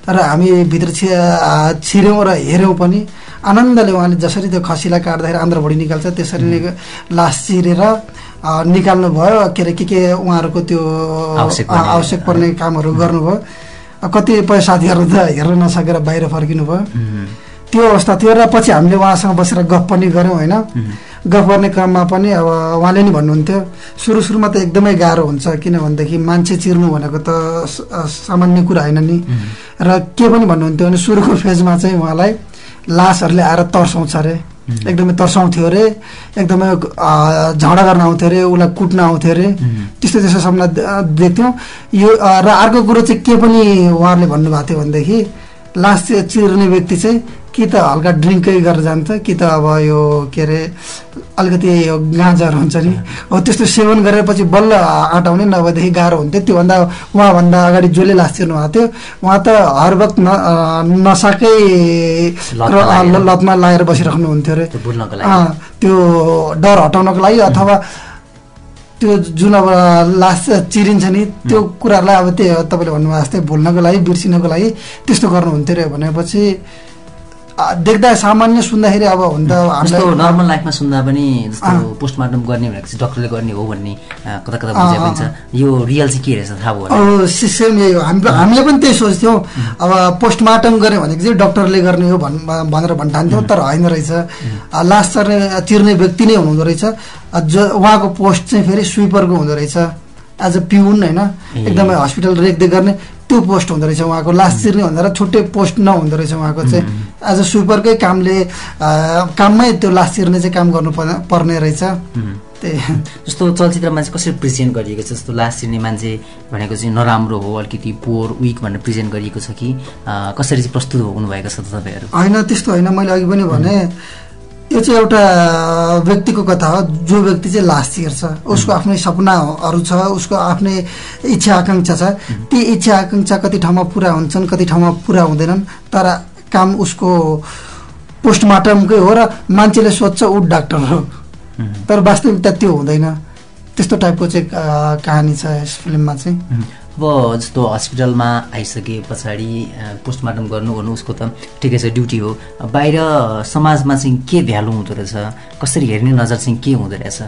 र हामी भित्र छि छिर्यौँ र हेऱ्यौँ पनि आनन्दले। उहाँले जसरी त्यो खसीलाई काट्दाखेरि आन्द्रभुँडी निकाल्छ त्यसरी नै लास छिरेर निकाल्नु भयो। के अरे के के उहाँहरूको त्यो आवश्यक पर्ने कामहरू गर्नुभयो। कतिपय साथीहरू त हेर्न नसकेर बाहिर फर्किनु भयो, त्यो अवस्था थियो। र पछि हामीले उहाँसँग बसेर गफ पनि गऱ्यौँ होइन। गफ गर्ने क्रममा पनि अब उहाँले नि भन्नुहुन्थ्यो सुरु सुरुमा त एकदमै गाह्रो हुन्छ, किनभनेदेखि मान्छे चिर्नु भनेको त सामान्य कुरा होइन नि। र के पनि भन्नुहुन्थ्यो भने सुरुको फेजमा चाहिँ उहाँलाई लासहरूले आएर तर्साउँछ अरे, एकदमै तर्साउँथ्यो अरे, एकदमै झगडा गर्न आउँथ्यो अरे, उसलाई कुट्न आउँथ्यो अरे, त्यस्तो त्यस्तो सामना देख्थ्यौँ यो। र अर्को कुरो चाहिँ के पनि उहाँहरूले भन्नुभएको थियो भनेदेखि लास चिर्ने व्यक्ति चाहिँ कि त हल्का ड्रिङ्कै गरेर जान्छ कि त अब यो के अरे अलिकति यो गाँजाहरू हुन्छ नि हो त्यस्तो सेवन गरेर पछि बल्ल आँटाउने, नभएदेखि गाह्रो हुन्थ्यो। त्योभन्दा उहाँभन्दा अगाडि जसले लास छिर्नु भएको थियो उहाँ त हर वक्त न नसाकै लतमा लागेर बसिराख्नुहुन्थ्यो अरे, त्यो डर हटाउनको लागि अथवा त्यो जुन अब लास चिरिन्छ नि त्यो कुराहरूलाई अब त्यो तपाईँले भन्नुभएको जस्तै भुल्नको लागि, बिर्सिनको लागि त्यस्तो गर्नुहुन्थ्यो अरे। भनेपछि देख्दा सामान्य, सुन्दाखेरि अब हुँदा जस्तो नर्मल लाइफमा सुन्दा पनि जस्तो पोस्टमार्टम गर्ने भनेको चाहिँ डक्टरले गर्ने हो भन्ने कता कता बुझाइ पनि छ, यो रियल चाहिँ के रहेछ थाहा भयो। सिस्टम यही हो, हामी हामीले पनि त्यही सोच्थ्यौँ। अब पोस्टमार्टम गर्ने भनेको चाहिँ डक्टरले गर्ने हो भन् भनेर भन्ठान्थ्यौँ, तर होइन रहेछ। लास चिर्ने चिर्ने व्यक्ति नै हुनुहुँदो रहेछ। जो उहाँको पोस्ट चाहिँ फेरि स्विपरको हुँदो रहेछ, एज अ प्यून है एकदम हस्पिटल रेखदेख करने त्यो पोस्ट हुँदो रहेछ उहाँको लास्ट चिर्ने भनेर छुट्टै पोस्ट नहुँदो रहेछ उहाँको चाहिँ एज अ सुपरकै कामले काममै त्यो लास्ट चिर्ने चाहिँ काम गर्नु पर्ने रहेछ। जस्तो चलचित्रमा चाहिँ कसरी प्रेजेन्ट गरिएको छ, जस्तो लास्ट चिर्ने मान्छे भनेको चाहिँ नराम्रो हो, अलिकति पोर विक भनेर प्रेजेन्ट गरिएको छ कि कसरी चाहिँ प्रस्तुत हुनुभएको छ तपाईँहरू? होइन त्यस्तो होइन, मैले अघि पनि भने यो चाहिँ एउटा व्यक्तिको कथा हो, जो व्यक्ति चाहिँ लास्ट चिर्छ उसको आफ्नै सपनाहरू छ, उसको आफ्नै इच्छा आकाङ्क्षा छ, ती इच्छा आकाङ्क्षा कति ठाउँमा पुरा हुन्छन् कति ठाउँमा पुरा हुँदैनन्, तर काम उसको पोस्टमार्टमकै हो र मान्छेले सोध्छ ऊ डाक्टर हो तर वास्तविकता त्यो हुँदैन। त्यस्तो टाइपको चाहिँ कहानी छ यस फिल्ममा चाहिँ। अब जस्तो हस्पिटलमा आइसके पछाडि पोस्टमार्टम गर्नु गर्नु उसको त ठिकै छ ड्युटी हो, बाहिर समाजमा चाहिँ के भ्यालु हुँदो रहेछ, कसरी हेर्ने नजर चाहिँ के हुँदो रहेछ?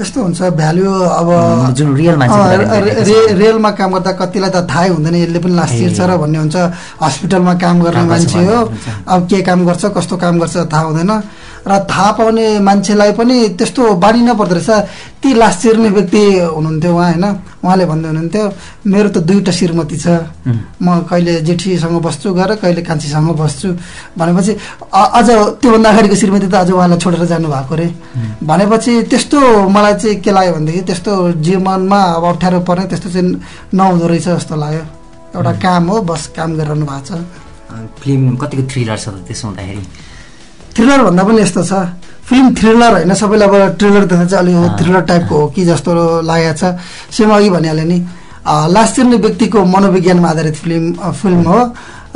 यस्तो हुन्छ भ्यालु अब जुन रियल मान्छे रियलमा काम गर्दा कतिलाई त थाहै हुँदैन यसले पनि लास्ट इयर छ र भन्ने हुन्छ, हस्पिटलमा काम गर्ने मान्छे हो अब के काम गर्छ कस्तो काम गर्छ थाहा हुँदैन र थाहा पाउने मान्छेलाई पनि त्यस्तो बानी नपर्दो रहेछ। ती लास्ट चिर्ने व्यक्ति हुनुहुन्थ्यो उहाँ होइन, उहाँले भन्दै हुनुहुन्थ्यो मेरो त दुईवटा श्रीमती छ, म कहिले जेठीसँग बस्छु गएर कहिले कान्छीसँग बस्छु, भनेपछि अझ त्योभन्दा अगाडिको श्रीमती त आज उहाँलाई छोडेर जानुभएको अरे, भनेपछि त्यस्तो मलाई चाहिँ के लाग्यो भनेदेखि त्यस्तो जीवनमा अब अप्ठ्यारो पर्ने त्यस्तो चाहिँ नहुँदो रहेछ जस्तो लाग्यो। एउटा काम हो बस काम गरिरहनु भएको छ। फिल्म कतिको थ्रिलर छ त्यसो हुँदाखेरि? थ्रिलर भन्दा पनि यस्तो छ फिल्म थ्रिलर होइन, सबैले अब ट्रेलर देख्दा चाहिँ अलिक थ्रिलर टाइपको हो कि जस्तो लागेको छ। सेम अघि भनिहालेँ नि लास्ट चिर्ने व्यक्तिको मनोविज्ञानमा आधारित फिल्म फिल्म हो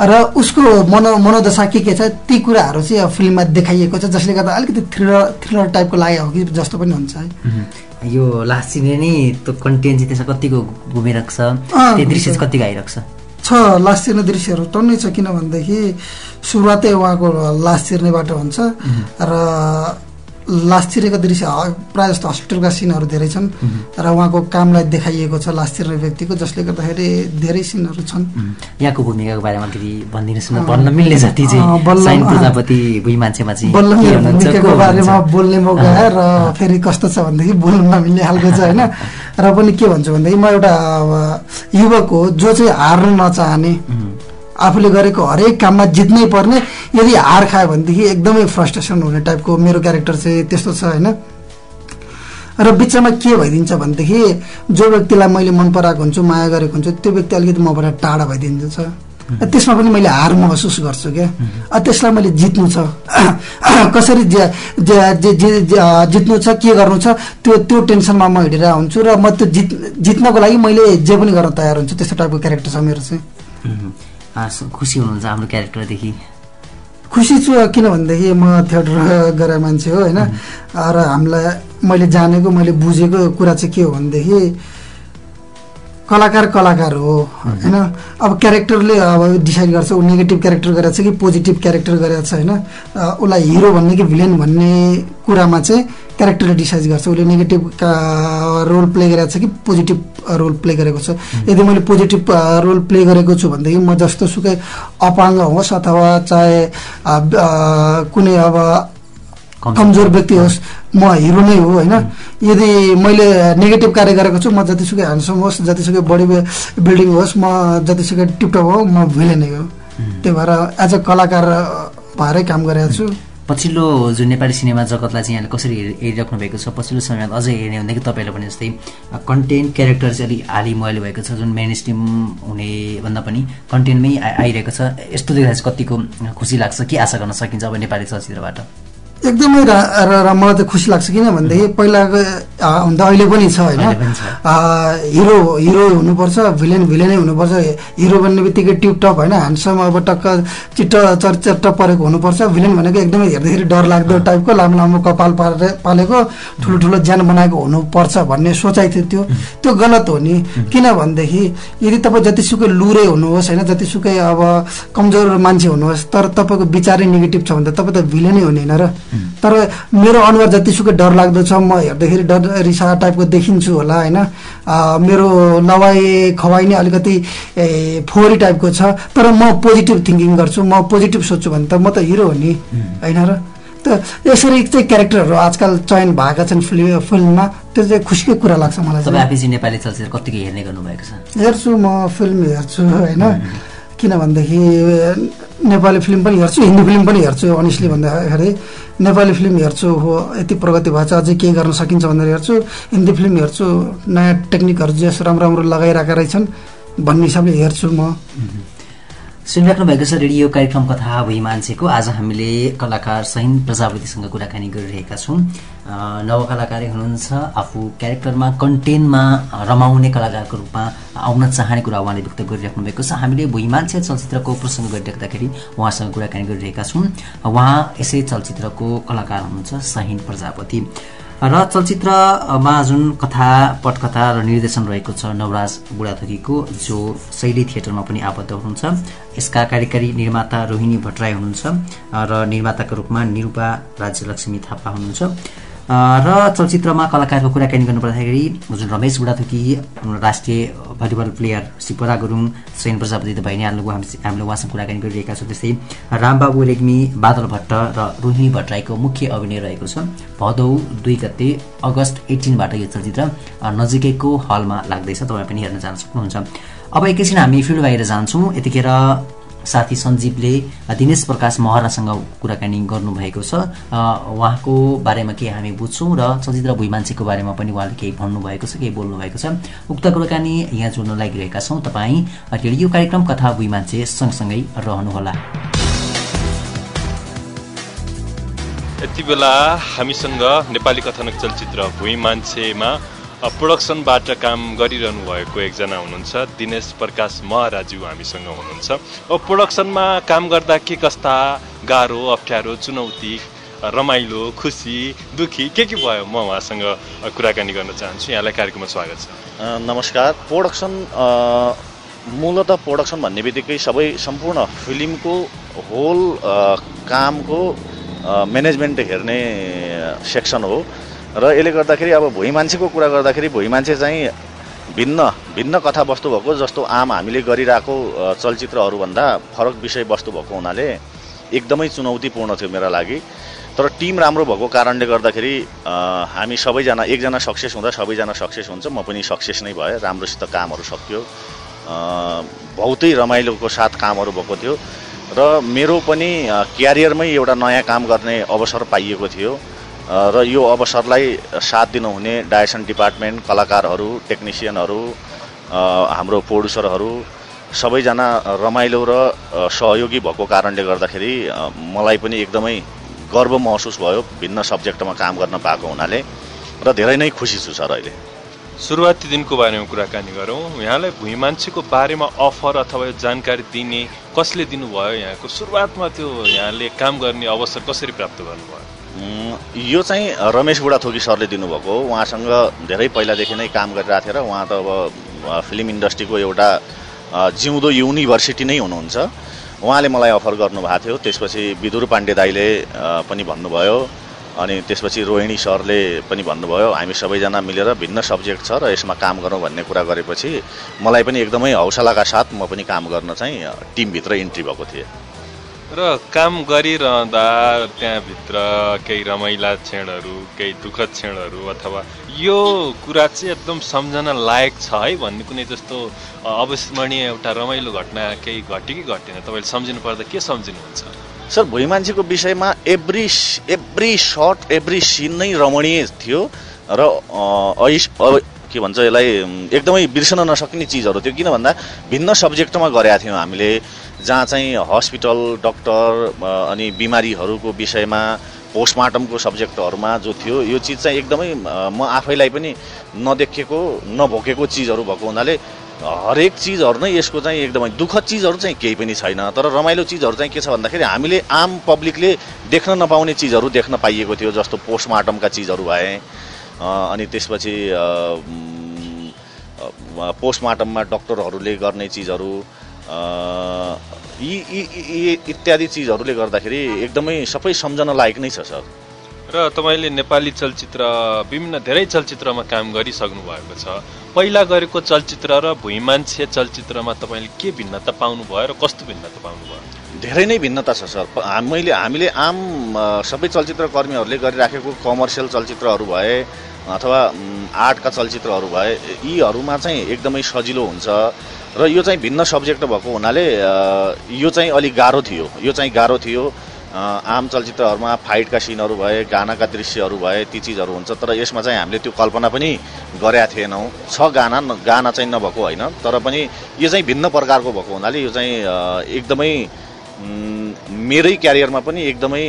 र उसको मनो मनोदशा के के छ ती कुराहरू चाहिँ फिल्ममा देखाइएको छ, जसले गर्दा अलिकति थ्रिलर थ्रिलर टाइपको लागेको हो कि जस्तो पनि हुन्छ है। यो लास्ट चिर्ने नि त्यो कन्टेन्ट चाहिँ त्यसमा कतिको घुमिरहेको छ, त्यो दृश्य चाहिँ कतिको आइरहेको छ? छ लास्ट चिर्ने दृश्यहरू टन्नै छ, किन भनेदेखि सुरुवातै उहाँको लास्ट चिर्नेबाट हुन्छ र लास्ट चिरेको दृश्य प्रायः जस्तो हस्पिटलका सिनहरू धेरै छन् र उहाँको कामलाई देखाइएको छ लास्ट चिर्ने व्यक्तिको, जसले गर्दाखेरि धेरै सिनहरू छन्। यहाँको भूमिकाको बारेमा अलिकति भनिदिनुहोस् न, भन्न मिल्ने जति चाहिँ साइन प्रजापति भूमि मान्छेमा चाहिँ भूमिकाको बारेमा बोल्ने मौका आयो र फेरि कस्तो छ भनेदेखि बोल्नु नमिल्ने खालको छ होइन। र पनि के भन्छु भनेदेखि म एउटा युवक हो जो चाहिँ हार्न नचाहने, आफूले गरेको हरेक काममा जित्नै पर्ने, यदि हार खायो भनेदेखि एकदमै फ्रस्ट्रेसन हुने टाइपको मेरो क्यारेक्टर चाहिँ त्यस्तो छ होइन। र बिचमा के भइदिन्छ भनेदेखि जो व्यक्तिलाई मैले मन पराएको हुन्छु माया गरेको हुन्छु त्यो व्यक्ति अलिकति मबाट टाढा भइदिन्छ, त्यसमा पनि मैले हार महसुस गर्छु क्या। त्यसलाई मैले जित्नु छ कसरी जे जित्नु छ के गर्नु छ त्यो त्यो टेन्सनमा म हिँडेर हुन्छु र म त्यो जित् जित्नको लागि मैले जे पनि गर्न तयार हुन्छु, त्यस्तो टाइपको क्यारेक्टर छ मेरो चाहिँ। खुसी हुनुहुन्छ हाम्रो क्यारेक्टरदेखि? खुसी छु किनभनेदेखि म थिएटर गरेर मान्छे हो होइन, र हामीलाई मैले जानेको मैले बुझेको कुरा चाहिँ के हो भनेदेखि कलाकार कलाकार हो होइन। अब क्यारेक्टरले अब डिसाइड गर्छ ऊ नेगेटिभ क्यारेक्टर गरेछ कि पोजिटिभ क्यारेक्टर गरेछ होइन, उसलाई हिरो भन्ने कि भिलेन भन्ने कुरामा चाहिँ क्यारेक्टरले डिसाइड गर्छ, उसले नेगेटिभ रोल प्ले गरेको छ कि पोजिटिभ रोल प्ले गरेको छ। यदि मैले पोजिटिभ रोल प्ले गरेको छु भनेदेखि म जस्तो सुकै अपाङ्ग होस् अथवा चाहे कुनै अब कमजोर व्यक्ति होस् म हिरो नै हो होइन। यदि मैले नेगेटिभ कार्य गरेको छु म जतिसुकै ह्यान्डसम होस् जतिसुकै बडी बिल्डिङ होस् म जतिसुकै टिपटप हो म भिलेन नै हो, त्यही भएर एज अ कलाकार भएरै काम गरेको छु। पछिल्लो जुन नेपाली सिनेमा जगतलाई चाहिँ यहाँले कसरी हेरिराख्नु भएको छ? पछिल्लो समयमा अझै हेर्ने हुँदा कि तपाईँले भने जस्तै कन्टेन्ट क्यारेक्टर चाहिँ अलिक हाली मैले भएको छ, जुन मेन स्ट्रिम हुने भन्दा पनि कन्टेन्टमै आइरहेको छ, यस्तो देख्दा चाहिँ कतिको खुसी लाग्छ, के आशा गर्न सकिन्छ अब नेपाली चलचित्रबाट? एकदमै रा र मलाई त खुसी लाग्छ किनभनेदेखि पहिलाको हुँदा अहिले पनि छ होइन, हिरो हिरो हुनुपर्छ भिलेन भिलेनै हुनुपर्छ, हिरो भन्ने बित्तिकै टिपटप होइन ह्यान्डसम अब टक्क चिट्ट चटचट्ट परेको हुनुपर्छ, भिलेन भनेको एकदमै हेर्दाखेरि डर लाग्दो टाइपको लामो लामो कपाल पाले पालेको ठुलो ठुलो ज्यान बनाएको हुनुपर्छ भन्ने सोचाइ थियो। त्यो त्यो गलत हो नि, किनभनेदेखि यदि तपाईँ जतिसुकै लुरै हुनुहोस् होइन जतिसुकै अब कमजोर मान्छे हुनुहोस् तर तपाईँको विचारै नेगेटिभ छ भने त तपाईँ त भिलेनै हुने होइन र। तर मेरो अनुहार जतिसुकै डर लाग्दो छ म हेर्दाखेरि डर रिसा टाइपको देखिन्छु होला होइन, मेरो लवाइ खवाइ नै अलिकति फोहोरी टाइपको छ, तर म पोजिटिभ थिङ्किङ गर्छु म पोजिटिभ सोच्छु भने त म त हिरो हो नि होइन र। तो यसरी चाहिँ क्यारेक्टरहरू आजकल चयन भएका छन् फिल्ममा, त्यो चाहिँ खुसीको कुरा लाग्छ मलाई। तपाईँ आफै चाहिँ नेपाली चलचित्र कतिको हेर्ने गर्नुभएको छ? हेर्छु म, फिल्म हेर्छु हैन, किनभनेदेखि नेपाली फिल्म पनि हेर्छु, हिन्दी फिल्म पनि हेर्छु। अनिस्टली भन्दाखेरि नेपाली फिल्म हेर्छु, हो यति प्रगति भएछ अझै के गर्न सकिन्छ भनेर हेर्छु। हिन्दी फिल्म हेर्छु, नयाँ टेक्निकहरू जे राम्रो राम्रो लगाइरहेका रहेछन् भन्ने हिसाबले हेर्छु म। सुनिराख्नु भएको छ रेडियो कार्यक्रम कथा भुमी मान्छेको। आज हामीले कलाकार सहिन प्रजापतिसँग कुराकानी गरिरहेका छौँ। नवकलाकारै हुनुहुन्छ, आफू क्यारेक्टरमा कन्टेन्टमा रमाउने कलाकारको रूपमा आउन चाहने कुरा उहाँले व्यक्त गरिराख्नु भएको छ। हामीले भुमी मान्छे चलचित्रको प्रसङ्ग गरिराख्दाखेरि उहाँसँग कुराकानी गरिरहेका छौँ। उहाँ यसै चलचित्रको कलाकार हुनुहुन्छ सहिन प्रजापति, र चलचित्रमा जुन कथा पटकथा र निर्देशन रहेको छ नवराज बुढाथोकीको, जो शैली थिएटरमा पनि आबद्ध हुनुहुन्छ। यसका कार्यकारी निर्माता रोहिणी भट्टराई हुनुहुन्छ र निर्माताको रूपमा निरुपा राज्य लक्ष्मी थापा हुनुहुन्छ। र चलचित्रमा कलाकारको कुराकानी गर्नुपर्दाखेरि जुन रमेश बुढाथोकी, राष्ट्रिय भलिबल प्लेयर सिपोरा गुरुङ, सैन प्रजापति त भइ नै हाल्नुभयो, हामी हामीले उहाँसँग कुराकानी गरिरहेका छौँ। त्यस्तै राम बाबु रेग्मी, बादल भट्ट र रोहिणी भट्टराईको मुख्य अभिनय रहेको छ। भदौ दुई गते अगस्त अठार बाट यो चलचित्र नजिकैको हलमा लाग्दैछ, तपाईँ पनि हेर्न जान सक्नुहुन्छ। अब एकैछिन हामी फिल्ड बाहिर जान्छौँ। यतिखेर साथी सञ्जीवले दिनेश प्रकाश महरासँग कुराकानी गर्नुभएको छ, उहाँको बारेमा केही हामी बुझ्छौँ र चलचित्र भुमी मान्छेको बारेमा पनि उहाँले केही भन्नुभएको छ, केही बोल्नुभएको छ। उक्त कुराकानी यहाँ जोड्न लागिरहेका छौँ। तपाईँ रेडियो कार्यक्रम कथा भुमी मान्छे सँगसँगै रहनुहोला। यति बेला हामीसँग नेपाली कथानक चलचित्र भुमी मान्छेमा प्रोडक्सनबाट काम गरिरहनु भएको एकजना हुनुहुन्छ दिनेश प्रकाश महाराजु, हामीसँग हुनुहुन्छ। अब प्रोडक्सनमा काम गर्दा के कस्ता गाह्रो, अप्ठ्यारो, चुनौती, रमाइलो, खुसी, दुःखी के के भयो, म उहाँसँग कुराकानी गर्न चाहन्छु। यहाँलाई कार्यक्रममा स्वागत छ। नमस्कार। प्रोडक्सन मूलतः प्रोडक्सन भन्ने बित्तिकै सबै सम्पूर्ण फिल्मको होल कामको म्यानेजमेन्ट हेर्ने सेक्सन हो, र यसले गर्दाखेरि अब भुमी मान्छेको कुरा गर्दाखेरि भुमी मान्छे चाहिँ भिन्न भिन्न कथावस्तु भएको, जस्तो आम हामीले गरिरहेको चलचित्रहरूभन्दा फरक विषयवस्तु भएको हुनाले एकदमै चुनौतीपूर्ण थियो मेरा लागि। तर टिम राम्रो भएको कारणले गर्दाखेरि हामी सबैजना, एकजना सक्सेस हुँदा सबैजना सक्सेस हुन्छ, म पनि सक्सेस नै भएँ। राम्रोसित कामहरू सकियो, बहुतै रमाइलोको साथ कामहरू भएको थियो, र मेरो पनि क्यारियरमै एउटा नयाँ काम गर्ने अवसर पाइएको थियो। र यो अवसरलाई साथ दिनुहुने डायरेक्सन डिपार्टमेन्ट, कलाकारहरू, टेक्निसियनहरू, हाम्रो प्रोड्युसरहरू सबैजना रमाइलो र सहयोगी भएको कारणले गर्दाखेरि मलाई पनि एकदमै गर्व महसुस भयो भिन्न सब्जेक्टमा काम गर्न पाएको हुनाले, र धेरै नै खुसी छु सर। अहिले सुरुवाती दिनको बारेमा कुराकानी गरौँ। यहाँलाई भुमी मान्छेको बारेमा अफर अथवा जानकारी दिने कसले दिनुभयो? यहाँको सुरुवातमा त्यो यहाँले काम गर्ने अवसर कसरी प्राप्त गर्नुभयो? यो चाहिँ रमेश बुढाथोकी सरले दिनुभएको हो। उहाँसँग धेरै पहिलादेखि नै काम गरिरहेको थिएँ, र उहाँ त अब फिल्म इन्डस्ट्रीको एउटा जिउँदो युनिभर्सिटी नै हुनुहुन्छ। उहाँले मलाई अफर गर्नुभएको थियो, त्यसपछि बिदुर पाण्डे दाईले पनि भन्नुभयो, अनि त्यसपछि रोहिणी सरले पनि भन्नुभयो। हामी सबैजना मिलेर भिन्न सब्जेक्ट छ र यसमा काम गरौँ भन्ने कुरा गरेपछि मलाई पनि एकदमै हौसलाका साथ म पनि काम गर्न चाहिँ टिमभित्र इन्ट्री भएको थिएँ। र काम गरिरहँदा त्यहाँभित्र केही रमाइला क्षणहरू, केही दुःखद क्षणहरू, अथवा यो कुरा चाहिँ एकदम सम्झना लायक छ है भन्ने कुनै जस्तो अविस्मरणीय एउटा रमाइलो घटना केही घट्यो कि घटेन? तपाईँले सम्झिनु पर्दा के सम्झिनुहुन्छ? सर, भुमी मान्छेको विषयमा every every shot every scene नै रमणीय थियो, र अहिस के भन्छ यसलाई एकदमै बिर्सन नसक्ने चिजहरू थियो। किन भन्दा भिन्न सब्जेक्टमा गरेका थियौँ हामीले, जहाँ चाहिँ हस्पिटल, डक्टर अनि बिमारीहरूको विषयमा, पोस्टमार्टमको सब्जेक्टहरूमा जो थियो, यो चिज चाहिँ एकदमै म आफैलाई पनि नदेखेको नभोकेको चिजहरू भएको हुनाले हरेक चिजहरू नै यसको चाहिँ एकदमै दुःखद चिजहरू चाहिँ केही पनि छैन। तर रमाइलो चिजहरू चाहिँ के छ भन्दाखेरि हामीले आम पब्लिकले देख्न नपाउने चिजहरू देख्न पाइएको थियो, जस्तो पोस्टमार्टमका चिजहरू भए, अनि त्यसपछि पोस्टमार्टममा डक्टरहरूले गर्ने चिजहरू, यी यी इत्यादि चिजहरूले गर्दाखेरि एकदमै सबै सम्झन लायक नै छ सर। र र तपाईले नेपाली चलचित्र विभिन्न धेरै चलचित्रमा काम गरिसक्नु भएको छ। पहिला गरेको चलचित्र र भूमि मान्छे चलचित्रमा तपाईले के भिन्नता पाउनु भयो र कस्तो भिन्नता पाउनु भयो? धेरै नै भिन्नता छ सर। हामीले हामीले आम सबै चलचित्रकर्मीहरूले गरिराखेको कमर्सियल चलचित्रहरू भए अथवा आर्टका चलचित्रहरू भए यीहरुमा चाहिँ एकदमै सजिलो हुन्छ र यो चाहिँ भिन्न सब्जेक्ट भएको हुनाले यो चाहिँ अलि गाह्रो थियो। यो चाहिँ गाह्रो थियो। आम चलचित्रहरुमा फाइट का सीनहरु भए, गाना का दृश्यहरु भए, ती चीजहरु हुन्छ, तर यसमा चाहिँ हामीले त्यो कल्पना पनि गरेका थिएनौ। छ गाना गाना चाहिँ नभको हैन, तर पनि यो चाहिँ भिन्न प्रकारको भएको हुनाले यो चाहिँ एकदमै मेरै क्यारियरमा पनि एकदमै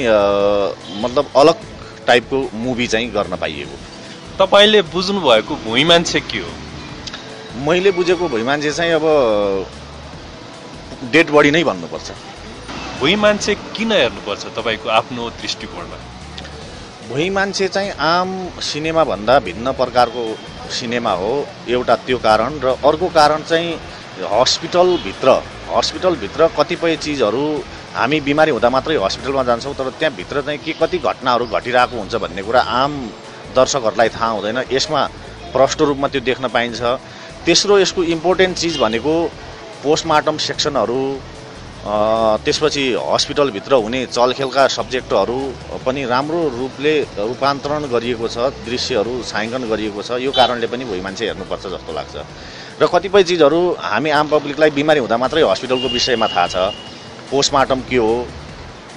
मतलब अलग टाइपको मुभी चाहिँ गर्न पाइएको। तपाईले बुझ्नु भएको भूमि मान्छे के हो? मैले बुझेको भूमि मान्छे चाहिँ अब डेड बडी नै भन्नुपर्छ। भूमि मान्छे किन हेर्नुपर्छ तपाईको आफ्नो दृष्टिकोणमा? भूमि मान्छे चाहिँ आम सिनेमा भन्दा भिन्न प्रकारको सिनेमा हो, एउटा त्यो कारण र अर्को कारण चाहिँ हस्पिटल भित्र हस्पिटल भित्र कतिपय चीजहरु हामी बिमारी हुँदा मात्रै हस्पिटलमा जान्छौं, तर त्यहाँ भित्र चाहिँ के कति घटनाहरु घटिरहेको हुन्छ भन्ने कुरा आम दर्शकहरुलाई थाहा हुँदैन। यसमा प्रष्ट रूपमा त्यो देख्न पाइन्छ। तेस्रो यसको इम्पोर्टेन्ट चीज भनेको पोस्टमार्टम सेक्सनहरु, त्यसपछि हस्पिटल भित्र हुने चलखेलका सब्जेक्टहरु पनि राम्रो रूपले रूपान्तरण गरिएको छ, दृश्यहरु छायांकन गरिएको छ। यो कारणले पनि भूमि मान्छे हेर्नुपर्छ जस्तो लाग्छ। र कतिपय चीजहरु हामी आम पब्लिकलाई बिमारी हुँदा मात्रै हस्पिटलको विषयमा थाहा छ। पोस्टमार्टम के हो,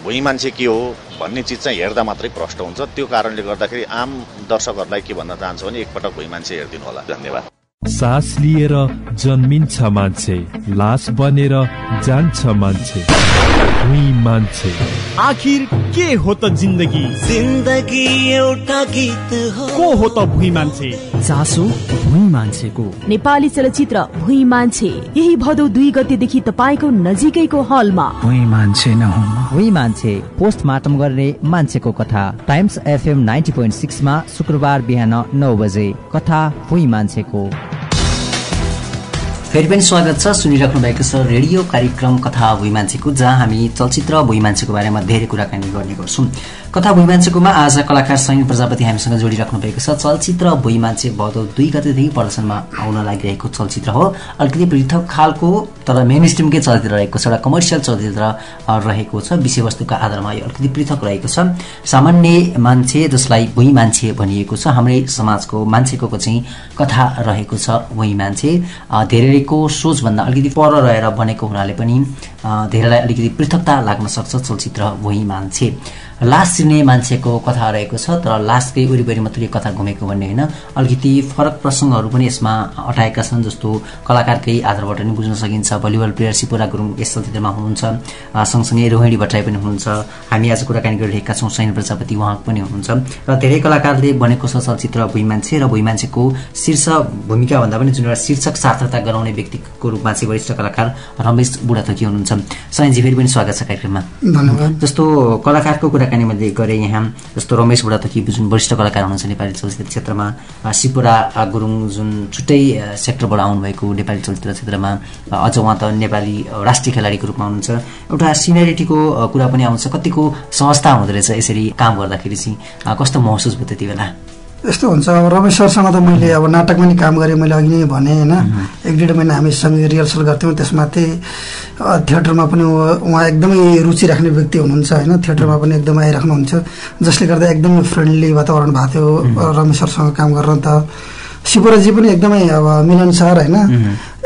भूमि मान्छे के हो भन्ने चीज चाहिँ हेर्दा मात्रै प्रष्ट हुन्छ। त्यो कारणले गर्दाखेरि आम दर्शकहरुलाई के भन्न चाहन्छु भने एकपटक भूमि मान्छे हेर्दिनु होला। धन्यवाद। सास लिएर जन्मिन्छ मान्छे, लास बनेर जान्छ मान्छे, भूमि मान्छे। आखिर के हो त जिन्दगी? जिन्दगी एउटा गीत हो। को हो त भूमि मान्छे? चासो भूमि मान्छेको। नेपाली चलचित्र भूमि मान्छे यही भदौ दुई गतेदेखि तपाईँको नजिकैको हलमा। भूमि मान्छे नहुँ भूमि मान्छे, पोस्टमार्टम गर्ने मान्छेको कथा, टाइम्स एफएम नब्बे दशमलव छे मा शुक्रबार बिहान नौ बजे। कथा भूमि मान्छेको। फेरि पनि स्वागत छ। सुनिराख्नु भएको छ रेडियो कार्यक्रम कथा भूमि मान्छेको, जहाँ हामी चलचित्र भूमि मान्छेको बारेमा धेरै कुराकानी गर्ने गर्छौं। कथा भूमि मान्छेकोमा आज कलाकार साहिन प्रजापति हामीसँग जोडिराख्नु भएको छ। चलचित्र भूमि मान्छे भदौ दुई गतेदेखि प्रदर्शनमा आउन लागिरहेको चलचित्र हो। अलिकति पृथक खालको तर मेन स्ट्रिमकै चलचित्र रहेको छ, एउटा कमर्सियल चलचित्र रहेको छ। विषयवस्तुका आधारमा यो अलिकति पृथक रहेको छ। सामान्य मान्छे जसलाई भूमि मान्छे भनिएको छ, हाम्रै समाजको मान्छेको चाहिँ कथा रहेको छ। भूमि मान्छे धेरैको सोचभन्दा अलिकति पर रहेर बनेको हुनाले पनि धेरैलाई अलिकति पृथकता लाग्न सक्छ चलचित्र भूमि मान्छे। लास चिर्ने मान्छेको कथा रहेको छ, तर लासकै वरिपरि मात्रै कथा घुमेको भन्ने होइन, अलिकति फरक प्रसङ्गहरू पनि यसमा अटाएका छन्। जस्तो कलाकारकै आधारबाट नि बुझ्न सकिन्छ। भलिबल प्लेयर सिपोरा गुरुङ यस चलचित्रमा हुनुहुन्छ, सँगसँगै रोहिणी भट्टराई पनि हुनुहुन्छ। हामी आज कुराकानी गरिरहेका छौँ साहिन प्रजापति, उहाँ पनि हुनुहुन्छ। र धेरै कलाकारले बनेको छ चलचित्र भूमि मान्छे। र भूमि मान्छेको शीर्ष भूमिका भन्दा पनि जुन एउटा शीर्षक सार्थकता गराउने व्यक्तिको रूपमा चाहिँ वरिष्ठ कलाकार रमेश बुडाथोकी हुनुहुन्छ। साहिनजी फेरि पनि स्वागत छ कार्यक्रममा। धन्यवाद। जस्तो कलाकारको कुराकानी मैले गरेँ यहाँ, जस्तो रमेश बुडाथोकी जुन वरिष्ठ कलाकार हुनुहुन्छ नेपाली चलचित्र क्षेत्रमा, सिपोरा गुरुङ जुन छुट्टै सेक्टरबाट आउनुभएको नेपाली चलचित्र क्षेत्रमा, अझ उहाँ त नेपाली राष्ट्रिय खेलाडीको रूपमा हुनुहुन्छ। एउटा सिनियरिटीको कुरा पनि आउँछ, कतिको सहजता हुँदो रहेछ यसरी काम गर्दाखेरि चाहिँ कस्तो महसुस भयो त्यति बेला? यस्तो हुन्छ, अब रमेश सरसँग त मैले अब नाटकमा नि काम गरेँ, मैले अघि नै भने होइन। एक डेढ महिना हामीसँग रिहर्सल गर्थ्यौँ, त्यसमाथि थिएटरमा पनि उहाँ एकदमै रुचि राख्ने व्यक्ति हुनुहुन्छ होइन। थिएटरमा पनि एकदमै आइराख्नुहुन्छ, जसले गर्दा एकदमै फ्रेन्डली वातावरण भएको थियो रमेश सरसँग काम गर्न। त सिपोराजी पनि एकदमै अब मिलनसार होइन,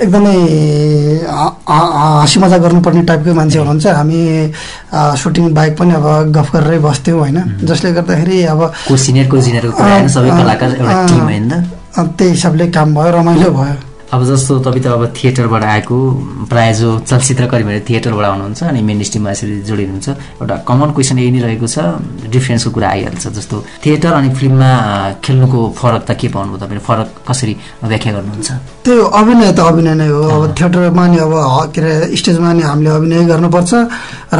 एकदमै हाँसी मजा गर्नुपर्ने टाइपकै मान्छे हुनुहुन्छ। हामी सुटिङ बाहेक पनि अब गफ गरेरै बस्थ्यौँ होइन, जसले गर्दाखेरि अब त्यही हिसाबले काम भयो, रमाइलो भयो। अब जस्तो तपाईँ त अब थिएटरबाट आएको, प्रायः जो चलचित्रकर्मीहरू थिएटरबाट आउनुहुन्छ अनि मेन स्ट्रिममा यसरी जोडिनुहुन्छ, एउटा कमन क्वेसन यही नै रहेको छ, डिफ्रेन्सको कुरा आइहाल्छ। जस्तो थिएटर अनि फिल्ममा खेल्नुको फरक त के पाउनुभयो तपाईँले? फरक कसरी व्याख्या गर्नुहुन्छ? त्यो अभिनय त अभिनय नै हो। अब थिएटरमा नि अब के अरे स्टेजमा नि हामीले अभिनय गर्नुपर्छ र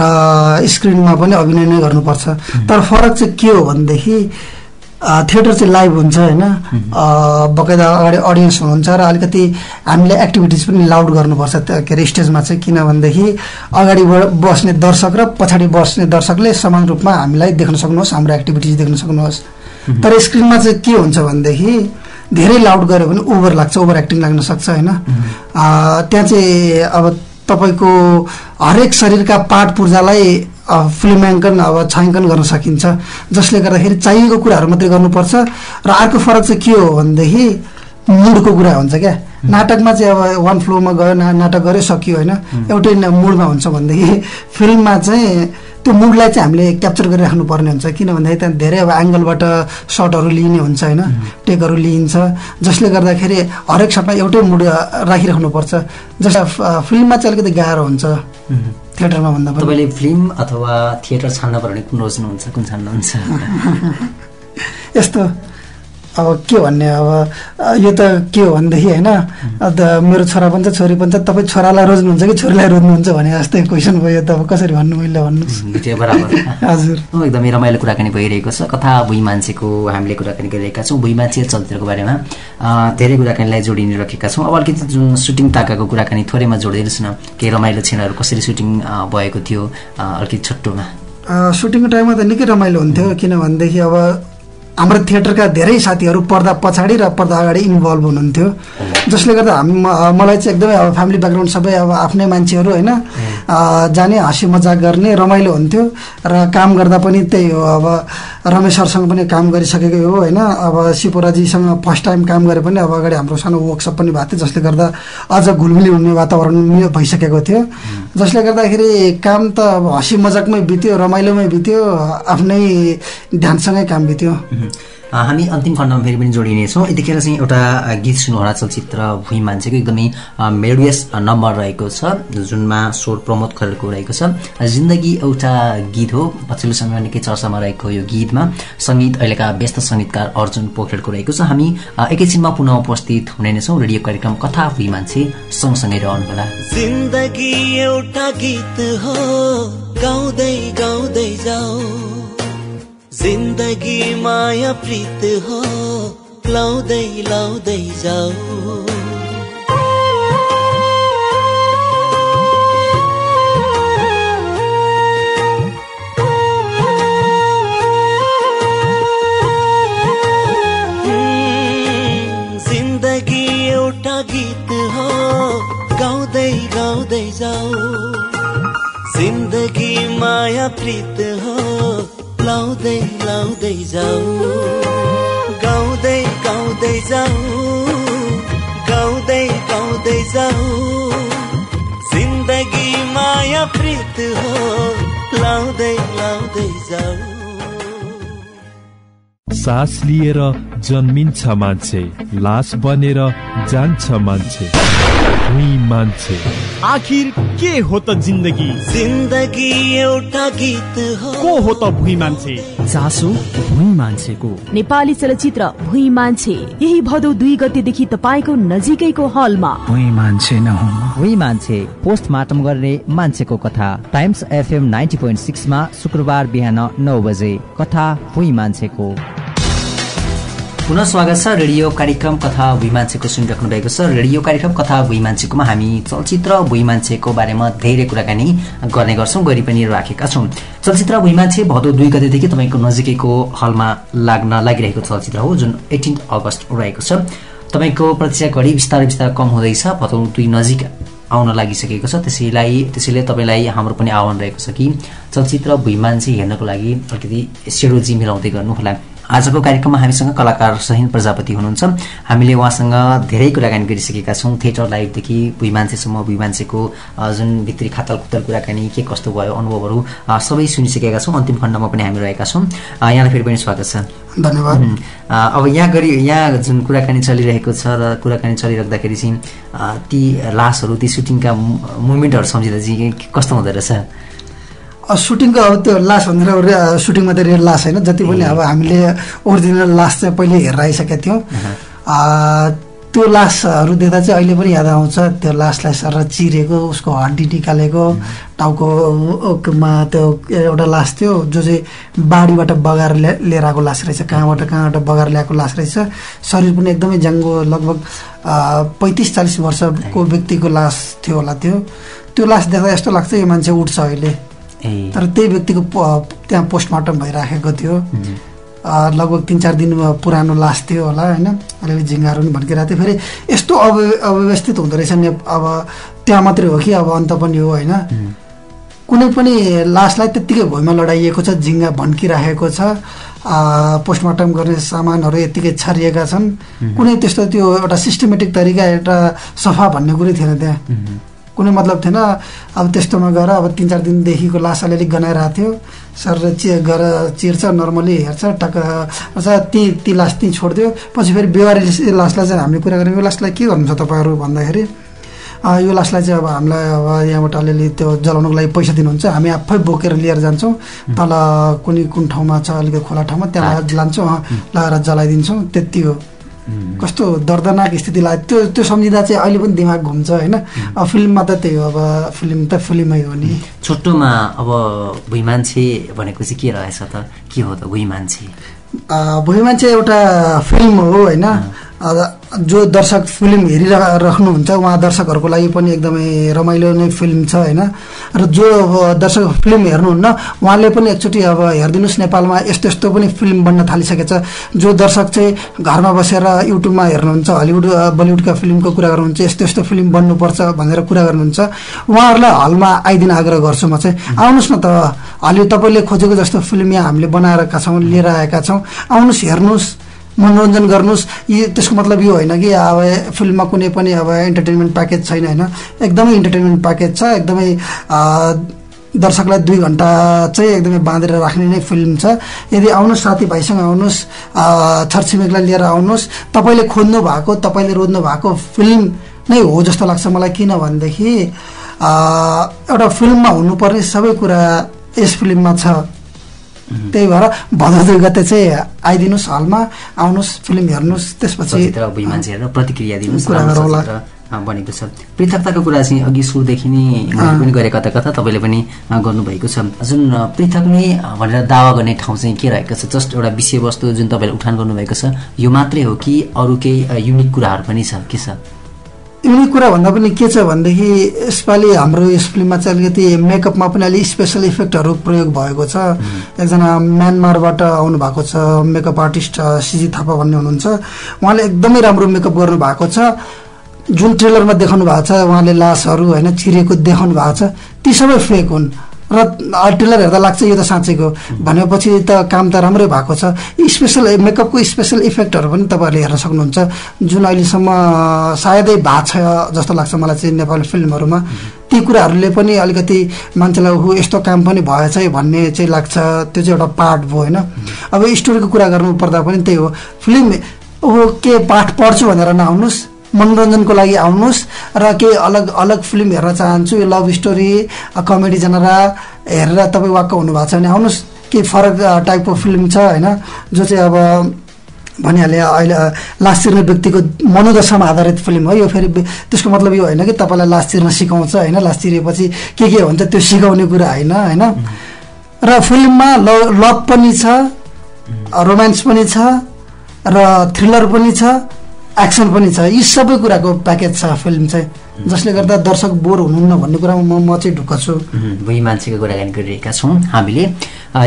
स्क्रिनमा पनि अभिनय नै गर्नुपर्छ, तर फरक चाहिँ के हो भनेदेखि थिएटर चाहिँ लाइभ हुन्छ हैन, बकायदा अगाडि अडियन्स हुनुहुन्छ र अलिकति हामीले एक्टिभिटिज पनि लाउड गर्नुपर्छ के अरे स्टेजमा चाहिँ, किनभन्दाखेरि अगाडि बस्ने दर्शक र पछाडि बस्ने दर्शकले समान रूपमा हामीलाई देख्न सक्नुहोस्, हाम्रो एक्टिभिटिज देख्न सक्नुहोस्। तर स्क्रिनमा चाहिँ के हुन्छ भनेदेखि धेरै लाउड गर्यो भने ओभर लाग्छ, ओभर एक्टिङ लाग्न सक्छ हैन। त्यहाँ चाहिँ अब तपाईको हरेक शरीरका पार्ट पुर्जालाई फिल्माङ्कन अब छायाङ्कन गर्न सकिन्छ, जसले गर्दाखेरि चाहिएको कुराहरू मात्रै गर्नुपर्छ। र अर्को फरक चाहिँ के हो भनेदेखि मुडको कुरा हुन्छ क्या, नाटकमा चाहिँ अब वान फ्लोमा गयो ना नाटक गऱ्यो सकियो होइन, एउटै मुडमा हुन्छ भनेदेखि फिल्ममा चाहिँ त्यो मुडलाई चाहिँ हामीले क्याप्चर गरिराख्नु पर्ने हुन्छ, किन भन्दाखेरि त्यहाँ धेरै अब एङ्गलबाट सर्टहरू लिने हुन्छ होइन, टेकहरू लिइन्छ, जसले गर्दाखेरि हरेक सपमा एउटै मुड राखिराख्नुपर्छ। जसलाई फिल्ममा चाहिँ अलिकति गाह्रो हुन्छ थिएटरमा भन्दा पनि। तपाईँले फिल्म अथवा थिएटर छान्न पर्ने कुन रोज्नुहुन्छ, कुन छान्नुहुन्छ? यस्तो अब के भन्ने, अब यो त के हो भनेदेखि होइन, अब मेरो छोरा पनि छ छोरी पनि छ, तपाईँ छोरालाई रोज्नुहुन्छ कि छोरीलाई रोज्नुहुन्छ भने जस्तै क्वेसन भयो, त अब कसरी भन्नु मैले भन्नुहोस्। हजुर, एकदमै रमाइलो कुराकानी भइरहेको छ। कथा भुइँ मान्छेको हामीले कुराकानी गरिरहेका छौँ, भुइँ मान्छे चलचित्रको बारेमा धेरै कुराकानीलाई जोडिने राखेका छौँ। अब अलिकति जुन सुटिङ ताकाको कुराकानी थोरैमा जोडिदिनुहोस् न, केही रमाइलो क्षणहरू कसरी सुटिङ भएको थियो अलिकति छोटोमा। सुटिङको टाइममा त निकै रमाइलो हुन्थ्यो, किनभनेदेखि अब हाम्रो थिएटरका धेरै साथीहरू पर्दा पछाडि र पर्दा अगाडि इन्भल्भ हुनुहुन्थ्यो, जसले गर्दा हामी मलाई चाहिँ एकदमै अब फ्यामिली ब्याकग्राउन्ड सबै अब आफ्नै मान्छेहरू होइन, जाने हाँसी मजाक गर्ने रमाइलो हुन्थ्यो। र काम गर्दा पनि त्यही हो, अब रमेश सरसँग पनि काम गरिसकेको हो होइन, अब सिपोराजीसँग फर्स्ट टाइम काम गरे पनि अब अगाडि हाम्रो सानो वर्कसप पनि भएको थियो, जसले गर्दा अझ घुलमिली हुने वातावरण भइसकेको थियो, जसले गर्दाखेरि काम त अब हाँसी मजाकमै बित्यो, रमाइलोमै बित्यो, आफ्नै ध्यानसँगै काम बित्यो। हामी अन्तिम खण्डमा फेरि पनि जोडिनेछौँ। यतिखेर चाहिँ एउटा गीत सुन्नुहोला, चलचित्र भुइँ मान्छेको एकदमै मेलोडियस नम्बर रहेको छ, जुनमा स्वर प्रमोद खरेलको रहेको छ। जिन्दगी एउटा गीत हो, पछिल्लो समयमा निकै चर्चामा रहेको यो गीतमा सङ्गीत अहिलेका व्यस्त सङ्गीतकार अर्जुन पोखरेलको रहेको छ। हामी एकैछिनमा पुनः उपस्थित हुने नै छौँ। रेडियो कार्यक्रम कथा भुइँ मान्छे, सँगसँगै रहनुहोला। जिन्दगी एउटा गीत हो, गाउँदै गाउँदै जाऊ, जिन्दगी माया प्रीत हो, लाउँदै लाउँदै जाऊ। जिन्दगी एउटा गीत हो, गाउँदै गाउँदै जाऊ, जिन्दगी माया प्रीत हो, लाउँदै लाउँदै जाऊ, गाउँदै गाउँदै जाऊ, गाउँदै गाउँदै जाऊ, जिन्दगी माया प्रीत हो, लाउँदै लाउँदै जाऊ। सास लिएर जन्मिन्छ मान्छे, लास बनेर जान्छ मान्छे, भुइँ मान्छे। आखिर के हो त जिन्दगी, जिन्दगी एउटा गीत हो, को हो त भुइँ मान्छे, चासो भुइँ मान्छेको। नेपाली चलचित्र भुइँ मान्छे यही भदौ दुई गतेदेखि तपाईँको नजिकैको हलमा। भुइँ मान्छे नहुँ भुइँ मान्छे, पोस्टमार्टम गर्ने मान्छेको कथा, टाइम्स एफएम नाइन्टी पोइन्ट सिक्समा शुक्रबार बिहान नौ बजे कथा भुइँ मान्छेको। पुनः स्वागत छ रेडियो कार्यक्रम कथा भुइँ मान्छेको, सुनिराख्नु भएको छ। रेडियो कार्यक्रम कथा भुइँ मान्छेकोमा हामी चलचित्र भुइँ मान्छेको बारेमा धेरै कुराकानी गर्ने गर्छौँ, गरी पनि राखेका छौँ। चलचित्र भुइँ मान्छे भदौ दुई गतेदेखि तपाईँको नजिकैको हलमा लाग्न लागिरहेको चलचित्र हो, जुन एटिन्थ अगस्त रहेको छ। तपाईँको प्रतीक्षा घडी बिस्तारै बिस्तारै कम हुँदैछ, भदौ दुई नजिक आउन लागिसकेको छ। त्यसैलाई त्यसैले तपाईँलाई हाम्रो पनि आह्वान रहेको छ कि चलचित्र भुइँ मान्छे हेर्नको लागि अलिकति सेड्युल चाहिँ मिलाउँदै गर्नुहोला। आजको कार्यक्रममा हामीसँग कलाकार सहिन प्रजापति हुनुहुन्छ। हामीले उहाँसँग धेरै कुराकानी गरिसकेका छौँ, थिएटर लाइफदेखि भुइँ मान्छेसम्म, भुइँ मान्छेको जुन भित्री खातलखुतल कुराकानी के कस्तो भयो, अनुभवहरू सबै सुनिसकेका छौँ। अन्तिम खण्डमा पनि हामी रहेका छौँ। यहाँलाई फेरि पनि स्वागत छ, धन्यवाद। अब यहाँ गरी यहाँ जुन कुराकानी चलिरहेको छ र कुराकानी चलिराख्दाखेरि चाहिँ ती लासहरू, ती सुटिङका मुभमेन्टहरू सम्झिँदा चाहिँ कस्तो हुँदो रहेछ? सुटिङको अब त्यो लास भनेर सुटिङमा त रियल लास होइन, जति पनि अब हामीले ओरिजिनल लास चाहिँ पहिले हेरेर आइसकेका थियौँ। त्यो लासहरु देख्दा चाहिँ अहिले पनि याद आउँछ त्यो लासलाई सरर चिरेको उसको हड्डी निकालेको टाउकोमा त्यो एउटा लास थियो जो चाहिँ बाडीबाट बगाएर लिएर आएको लास रहेछ कहाँबाट कहाँबाट बगाएर ल्याएको लास रहेछ शरीर पनि एकदमै जङ्गो लगभग पैंतीस चालीस वर्षको व्यक्तिको लास थियो होला त्यो त्यो लास देख्दा यस्तो लाग्छ यो मान्छे उठ्छ अहिले तर त्यही व्यक्तिको त्यहाँ पोस्टमार्टम भइराखेको थियो लगभग तीन चार दिन पुरानो लास थियो होला हैन अलिअलि झिङ्गाहरू पनि भड्किरहेको थियो फेरि यस्तो अब अव्यवस्थित हुँदो रहेछ नि अब त्यहाँ मात्रै हो कि अब अन्त पनि हो हैन कुनै पनि लासलाई त्यतिकै भुइँमा लडाइएको छ झिङ्गा भड्किरहेको छ पोस्टमार्टम गर्ने सामानहरू यतिकै छरिएका छन् कुनै त्यस्तो त्यो एउटा सिस्टमेटिक तरिका एउटा सफा भन्ने कुरै थिएन त्यहाँ कुनै मतलब थिएन अब त्यस्तोमा गएर अब तीन चार दिनदेखिको लास अलिअलि गनाइरहेको थियो सर चिर गरेर चिर्छ नर्मली हेर्छ टक्क ती ती लास ती छोडिदियो पछि फेरि बेवारी लासलाई चाहिँ हामीले कुरा गऱ्यौँ यो लासलाई के गर्नुहुन्छ तपाईँहरू भन्दाखेरि यो लासलाई चाहिँ अब हामीलाई अब यहाँबाट अलिअलि त्यो जलाउनुको लागि पैसा दिनुहुन्छ हामी आफै बोकेर लिएर जान्छौँ तल कुनै कुन ठाउँमा छ अलिकति खोला ठाउँमा त्यहाँ लान्छौँ लगाएर जलाइदिन्छौँ त्यति हो कस्तो दर्दनाक स्थितिलाई त्यो त्यो सम्झिँदा चाहिँ अहिले पनि दिमाग घुम्छ हैन अब फिल्ममा त त्यही हो अब फिल्म त फिल्मै हो नि छोटोमा अब भुइँ मान्छे भनेको चाहिँ के रहेछ त के हो त भुइँ मान्छे भुइँ मान्छे एउटा फिल्म हो हैन जो दर्शक फिल्म हेरिराख्नुहुन्छ उहाँ दर्शकहरूको लागि पनि एकदमै रमाइलो नै फिल्म छ हैन र जो दर्शक फिल्म हेर्नुहुन्न उहाँले पनि एकचोटि अब हेरिदिनुस् नेपालमा यस्तो यस्तो पनि फिल्म बन्न थालिसकेछ जो दर्शक चाहिँ घरमा बसेर युट्युबमा हेर्नुहुन्छ हलिउड बलिउडका फिल्मको कुरा गर्नुहुन्छ यस्तो यस्तो फिल्म बन्नुपर्छ भनेर कुरा गर्नुहुन्छ उहाँहरूलाई हलमा आइदिन आग्रह गर्छु म चाहिँ आउनुहोस् न त हलिउड तपाईँले खोजेको जस्तो फिल्म यहाँ हामीले बनाएका छौँ लिएर आएका छौँ आउनुहोस् हेर्नुहोस् मनोरञ्जन गर्नुस् यो त्यसको मतलब यो होइन कि अब फिल्ममा कुनै पनि अब इन्टरटेनमेन्ट प्याकेज छैन हैन एकदमै इन्टरटेनमेन्ट प्याकेज छ एकदमै दर्शकलाई दुई घण्टा चाहिँ एकदमै बाँधेर राख्ने नै फिल्म छ यदि आउनुहोस् साथीभाइसँग आउनुहोस् छरछिमेकलाई लिएर आउनुहोस् तपाईँले खोज्नु भएको तपाईँले रोज्नु भएको फिल्म नै हो जस्तो लाग्छ मलाई किनभनेदेखि एउटा फिल्ममा हुनुपर्ने सबै कुरा यस फिल्ममा छ त्यही भएर भद्र दुई गते चाहिँ आइदिनुहोस् हलमा आउनुहोस् फिल्म हेर्नुहोस् त्यसपछि भुइँ मान्छे हेरेर प्रतिक्रिया दिनुहोस् भनेको छ पृथकताको कुरा चाहिँ अघि सुरुदेखि नै मैले पनि गरेको कथा कथा तपाईँले पनि गर्नुभएको छ जुन पृथक नै भनेर दावा गर्ने ठाउँ चाहिँ के रहेको छ जस्ट एउटा विषयवस्तु जुन तपाईँले उठान गर्नुभएको छ यो मात्रै हो कि अरू केही युनिक कुराहरू पनि छ के छ युनिक कुरा भन्दा पनि के छ भनेदेखि यसपालि हाम्रो यस फिल्ममा चाहिँ अलिकति मेकअपमा पनि अलिक स्पेसल इफेक्टहरू प्रयोग भएको छ एकजना म्यानमारबाट आउनुभएको छ मेकअप आर्टिस्ट सिजी थापा भन्ने हुनुहुन्छ उहाँले एकदमै राम्रो मेकअप गर्नुभएको छ जुन ट्रेलरमा देखाउनु भएको छ उहाँले लासहरू होइन चिरेको देखाउनु भएको छ ती सबै फेक हुन् र ट्रेलर हेर्दा लाग्छ यो त साँच्चैको भनेपछि त काम त राम्रै भएको छ स्पेसल मेकअपको स्पेसल इफेक्टहरू पनि तपाईँहरूले हेर्न सक्नुहुन्छ जुन अहिलेसम्म सायदै भएको छ जस्तो लाग्छ मलाई चाहिँ नेपाली फिल्महरूमा ती कुराहरूले पनि अलिकति मान्छेलाई हो यस्तो काम पनि भएछ है भन्ने चाहिँ लाग्छ त्यो चाहिँ एउटा पार्ट भयो होइन अब स्टोरीको कुरा गर्नुपर्दा पनि त्यही हो फिल्म हो के पाठ पढ्छु भनेर नआउनुहोस् मनोरञ्जनको लागि आउनुहोस् र केही अलग अलग फिल्म हेर्न चाहन्छु यो लभ स्टोरी कमेडी जनरा हेरेर तपाईँ वाक्क हुनुभएको छ भने आउनुहोस् केही फरक टाइपको फिल्म छ होइन जो चाहिँ अब भनिहाले अहिले लास चिर्ने व्यक्तिको मनोदशामा आधारित फिल्म हो यो फेरि त्यसको मतलब यो होइन कि तपाईँलाई लास चिर्न सिकाउँछ होइन लास चिरेपछि के के हुन्छ त्यो सिकाउने कुरा होइन होइन र फिल्ममा लभ लभ पनि छ रोमान्स पनि छ र थ्रिलर पनि छ एक्सन पनि छ यी सबै कुराको प्याकेज छ फिल्म चाहिँ जसले गर्दा दर्शक बोर हुनुहुन्न भन्ने कुरामा म म चाहिँ ढुक्क छु। भुइँ मान्छेको कुराकानी गरिरहेका छौँ हामीले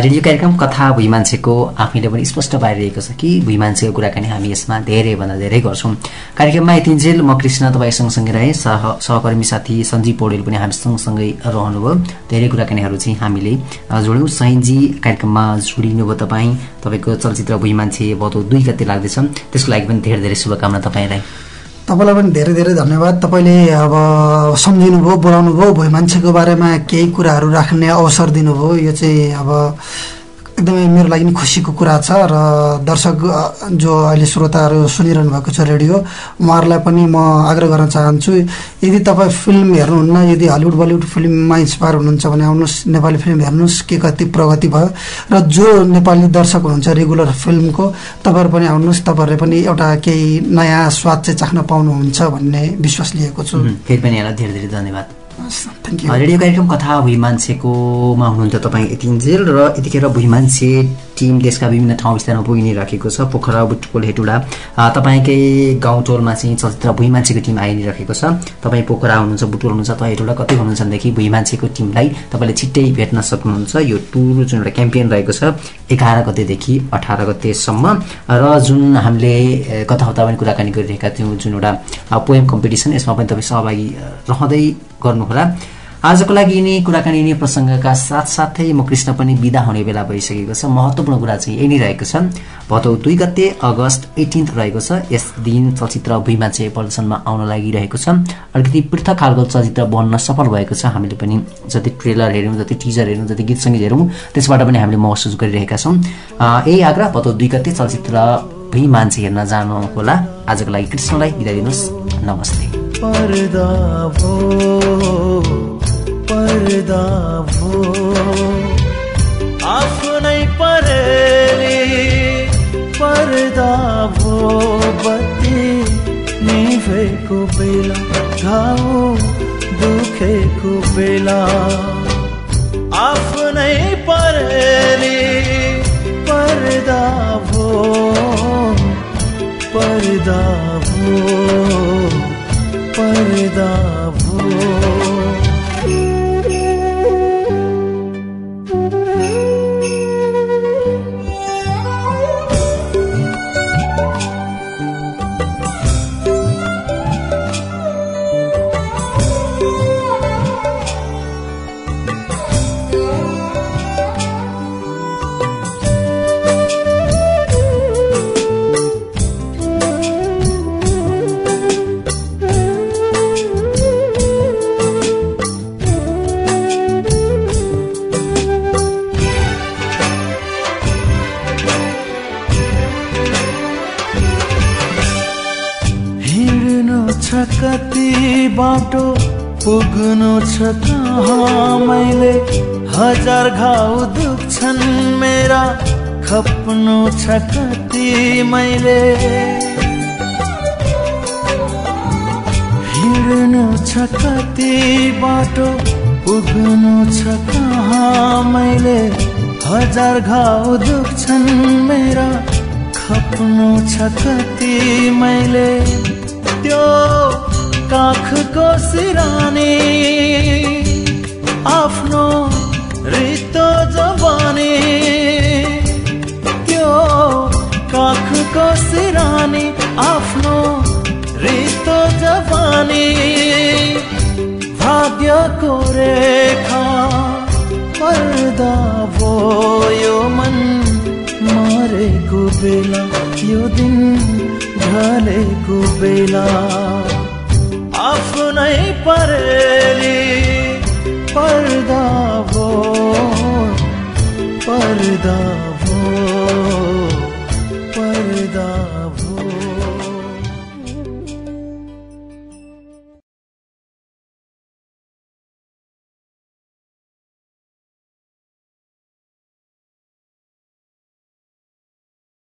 रेडियो कार्यक्रम कथा भुइँ मान्छेको आफैले पनि स्पष्ट पाइरहेको छ कि भुइँ मान्छेको कुराकानी हामी यसमा धेरैभन्दा धेरै गर्छौँ। कार्यक्रममा यतिन्जेल म कृष्ण तपाईँ सँगसँगै रहेँ सह सहकर्मी साथी सञ्जीव पौडेल पनि हामी सँगसँगै रहनुभयो धेरै कुराकानीहरू चाहिँ हामीले जोड्यौँ। सहिनजी कार्यक्रममा जोडिनुभयो तपाईँ तपाईँको चलचित्र भुइँ मान्छे भदौ दुई गते लाग्दैछ त्यसको लागि पनि धेरै धेरै शुभकामना तपाईँलाई। तपाईँलाई पनि धेरै धेरै धन्यवाद तपाईँले अब सम्झिनुभयो बोलाउनु भयो भुइँ मान्छेको बारेमा केही कुराहरू राख्ने अवसर दिनुभयो यो चाहिँ अब एकदमै मेरो लागि पनि खुसीको कुरा छ र दर्शक जो अहिले श्रोताहरू सुनिरहनु भएको छ रेडियो उहाँहरूलाई पनि म आग्रह गर्न चाहन्छु, यदि तपाईँ फिल्म हेर्नुहुन्न, यदि हलिउड बलिउड फिल्ममा इन्स्पायर हुनुहुन्छ भने आउनुहोस् नेपाली फिल्म हेर्नुहोस्, के कति प्रगति भयो। र जो नेपाली दर्शक हुनुहुन्छ रेगुलर फिल्मको, तपाईँहरू पनि आउनुहोस्, तपाईँहरूले पनि एउटा केही नयाँ स्वाद चाहिँ चाख्न पाउनुहुन्छ भन्ने विश्वास लिएको छु। फेरि पनि यहाँलाई धेरै धेरै धन्यवाद। रेडियो कार्यक्रम कथा भुई मान्छेकोमा हुनुहुन्छ तपाईँ यतिन्जेल र यतिखेर भुई मान्छे टिम देशका विभिन्न ठाउँ स्थानमा पुगि नै राखेको छ। पोखरा, बुटकोल, हेटुडा तपाईँकै गाउँटोलमा चाहिँ चलचित्र भुई मान्छेको टिम आइ नै राखेको छ। तपाईँ पोखरा हुनुहुन्छ, बुटोल हुनुहुन्छ, तपाईँ हेटुडा कतै हुनुहुन्छदेखि भुई मान्छेको टिमलाई तपाईँले छिट्टै भेट्न सक्नुहुन्छ। यो टुर जुन एउटा क्याम्पेन रहेको छ एघार गतेदेखि अठार गतेसम्म, र जुन हामीले कथा हप्ता पनि कुराकानी गरिरहेका थियौँ जुन एउटा पोएम कम्पिटिसन, यसमा पनि तपाईँ सहभागी रहँदै गर्नुहोला। आजको लागि यिनी कुराकानी यिनी प्रसङ्गका साथसाथै म कृष्ण पनि बिदा हुने बेला भइसकेको छ। महत्त्वपूर्ण कुरा चाहिँ यही नै रहेको छ, भदौ दुई गते अगस्त एटिन्थ रहेको छ। यस दिन चलचित्र भुई मान्छे प्रदर्शनमा आउन लागिरहेको छ। अलिकति पृथक खालको चलचित्र बन्न सफल भएको छ। हामीले पनि जति ट्रेलर हेऱ्यौँ, जति टिजर हेऱ्यौँ, जति गीत सङ्गीत हेऱ्यौँ, त्यसबाट पनि हामीले महसुस गरिरहेका छौँ। यही आग्रह, भदौ दुई गते चलचित्र भुई मान्छे हेर्न जानुहोला। आजको लागि कृष्णलाई बिदा दिनुहोस्, नमस्ते। पर्दा भो आफ्नै परेली पर्दा भो बत्ती निभेको बेला, घाउ दुखेको बेला आफ्नै परेली पर्दा भो पर्दा भो पर्दा भो। बाटो पुग्नु छ कहाँ मैले, हजार घाउ दुख्छन् मेरा, खप्नु छ कति मैले। हिँड्नु छ कति बाटो पुग्नु छ कहाँ मैले, हजार घाउ दुख्छन् मेरा, खप्नु छ कति मैले। त्यो काखको सिरानी आफ्नो रित्तो जवानी, त्यो काखको सिरानी आफ्नो रित्तो जवानी, भाग्यको रेखा पर्दा भो यो मन मरेको बेला, यो दिन ढलेको बेला आफ्नै परेली पर्दा भो पर्दा।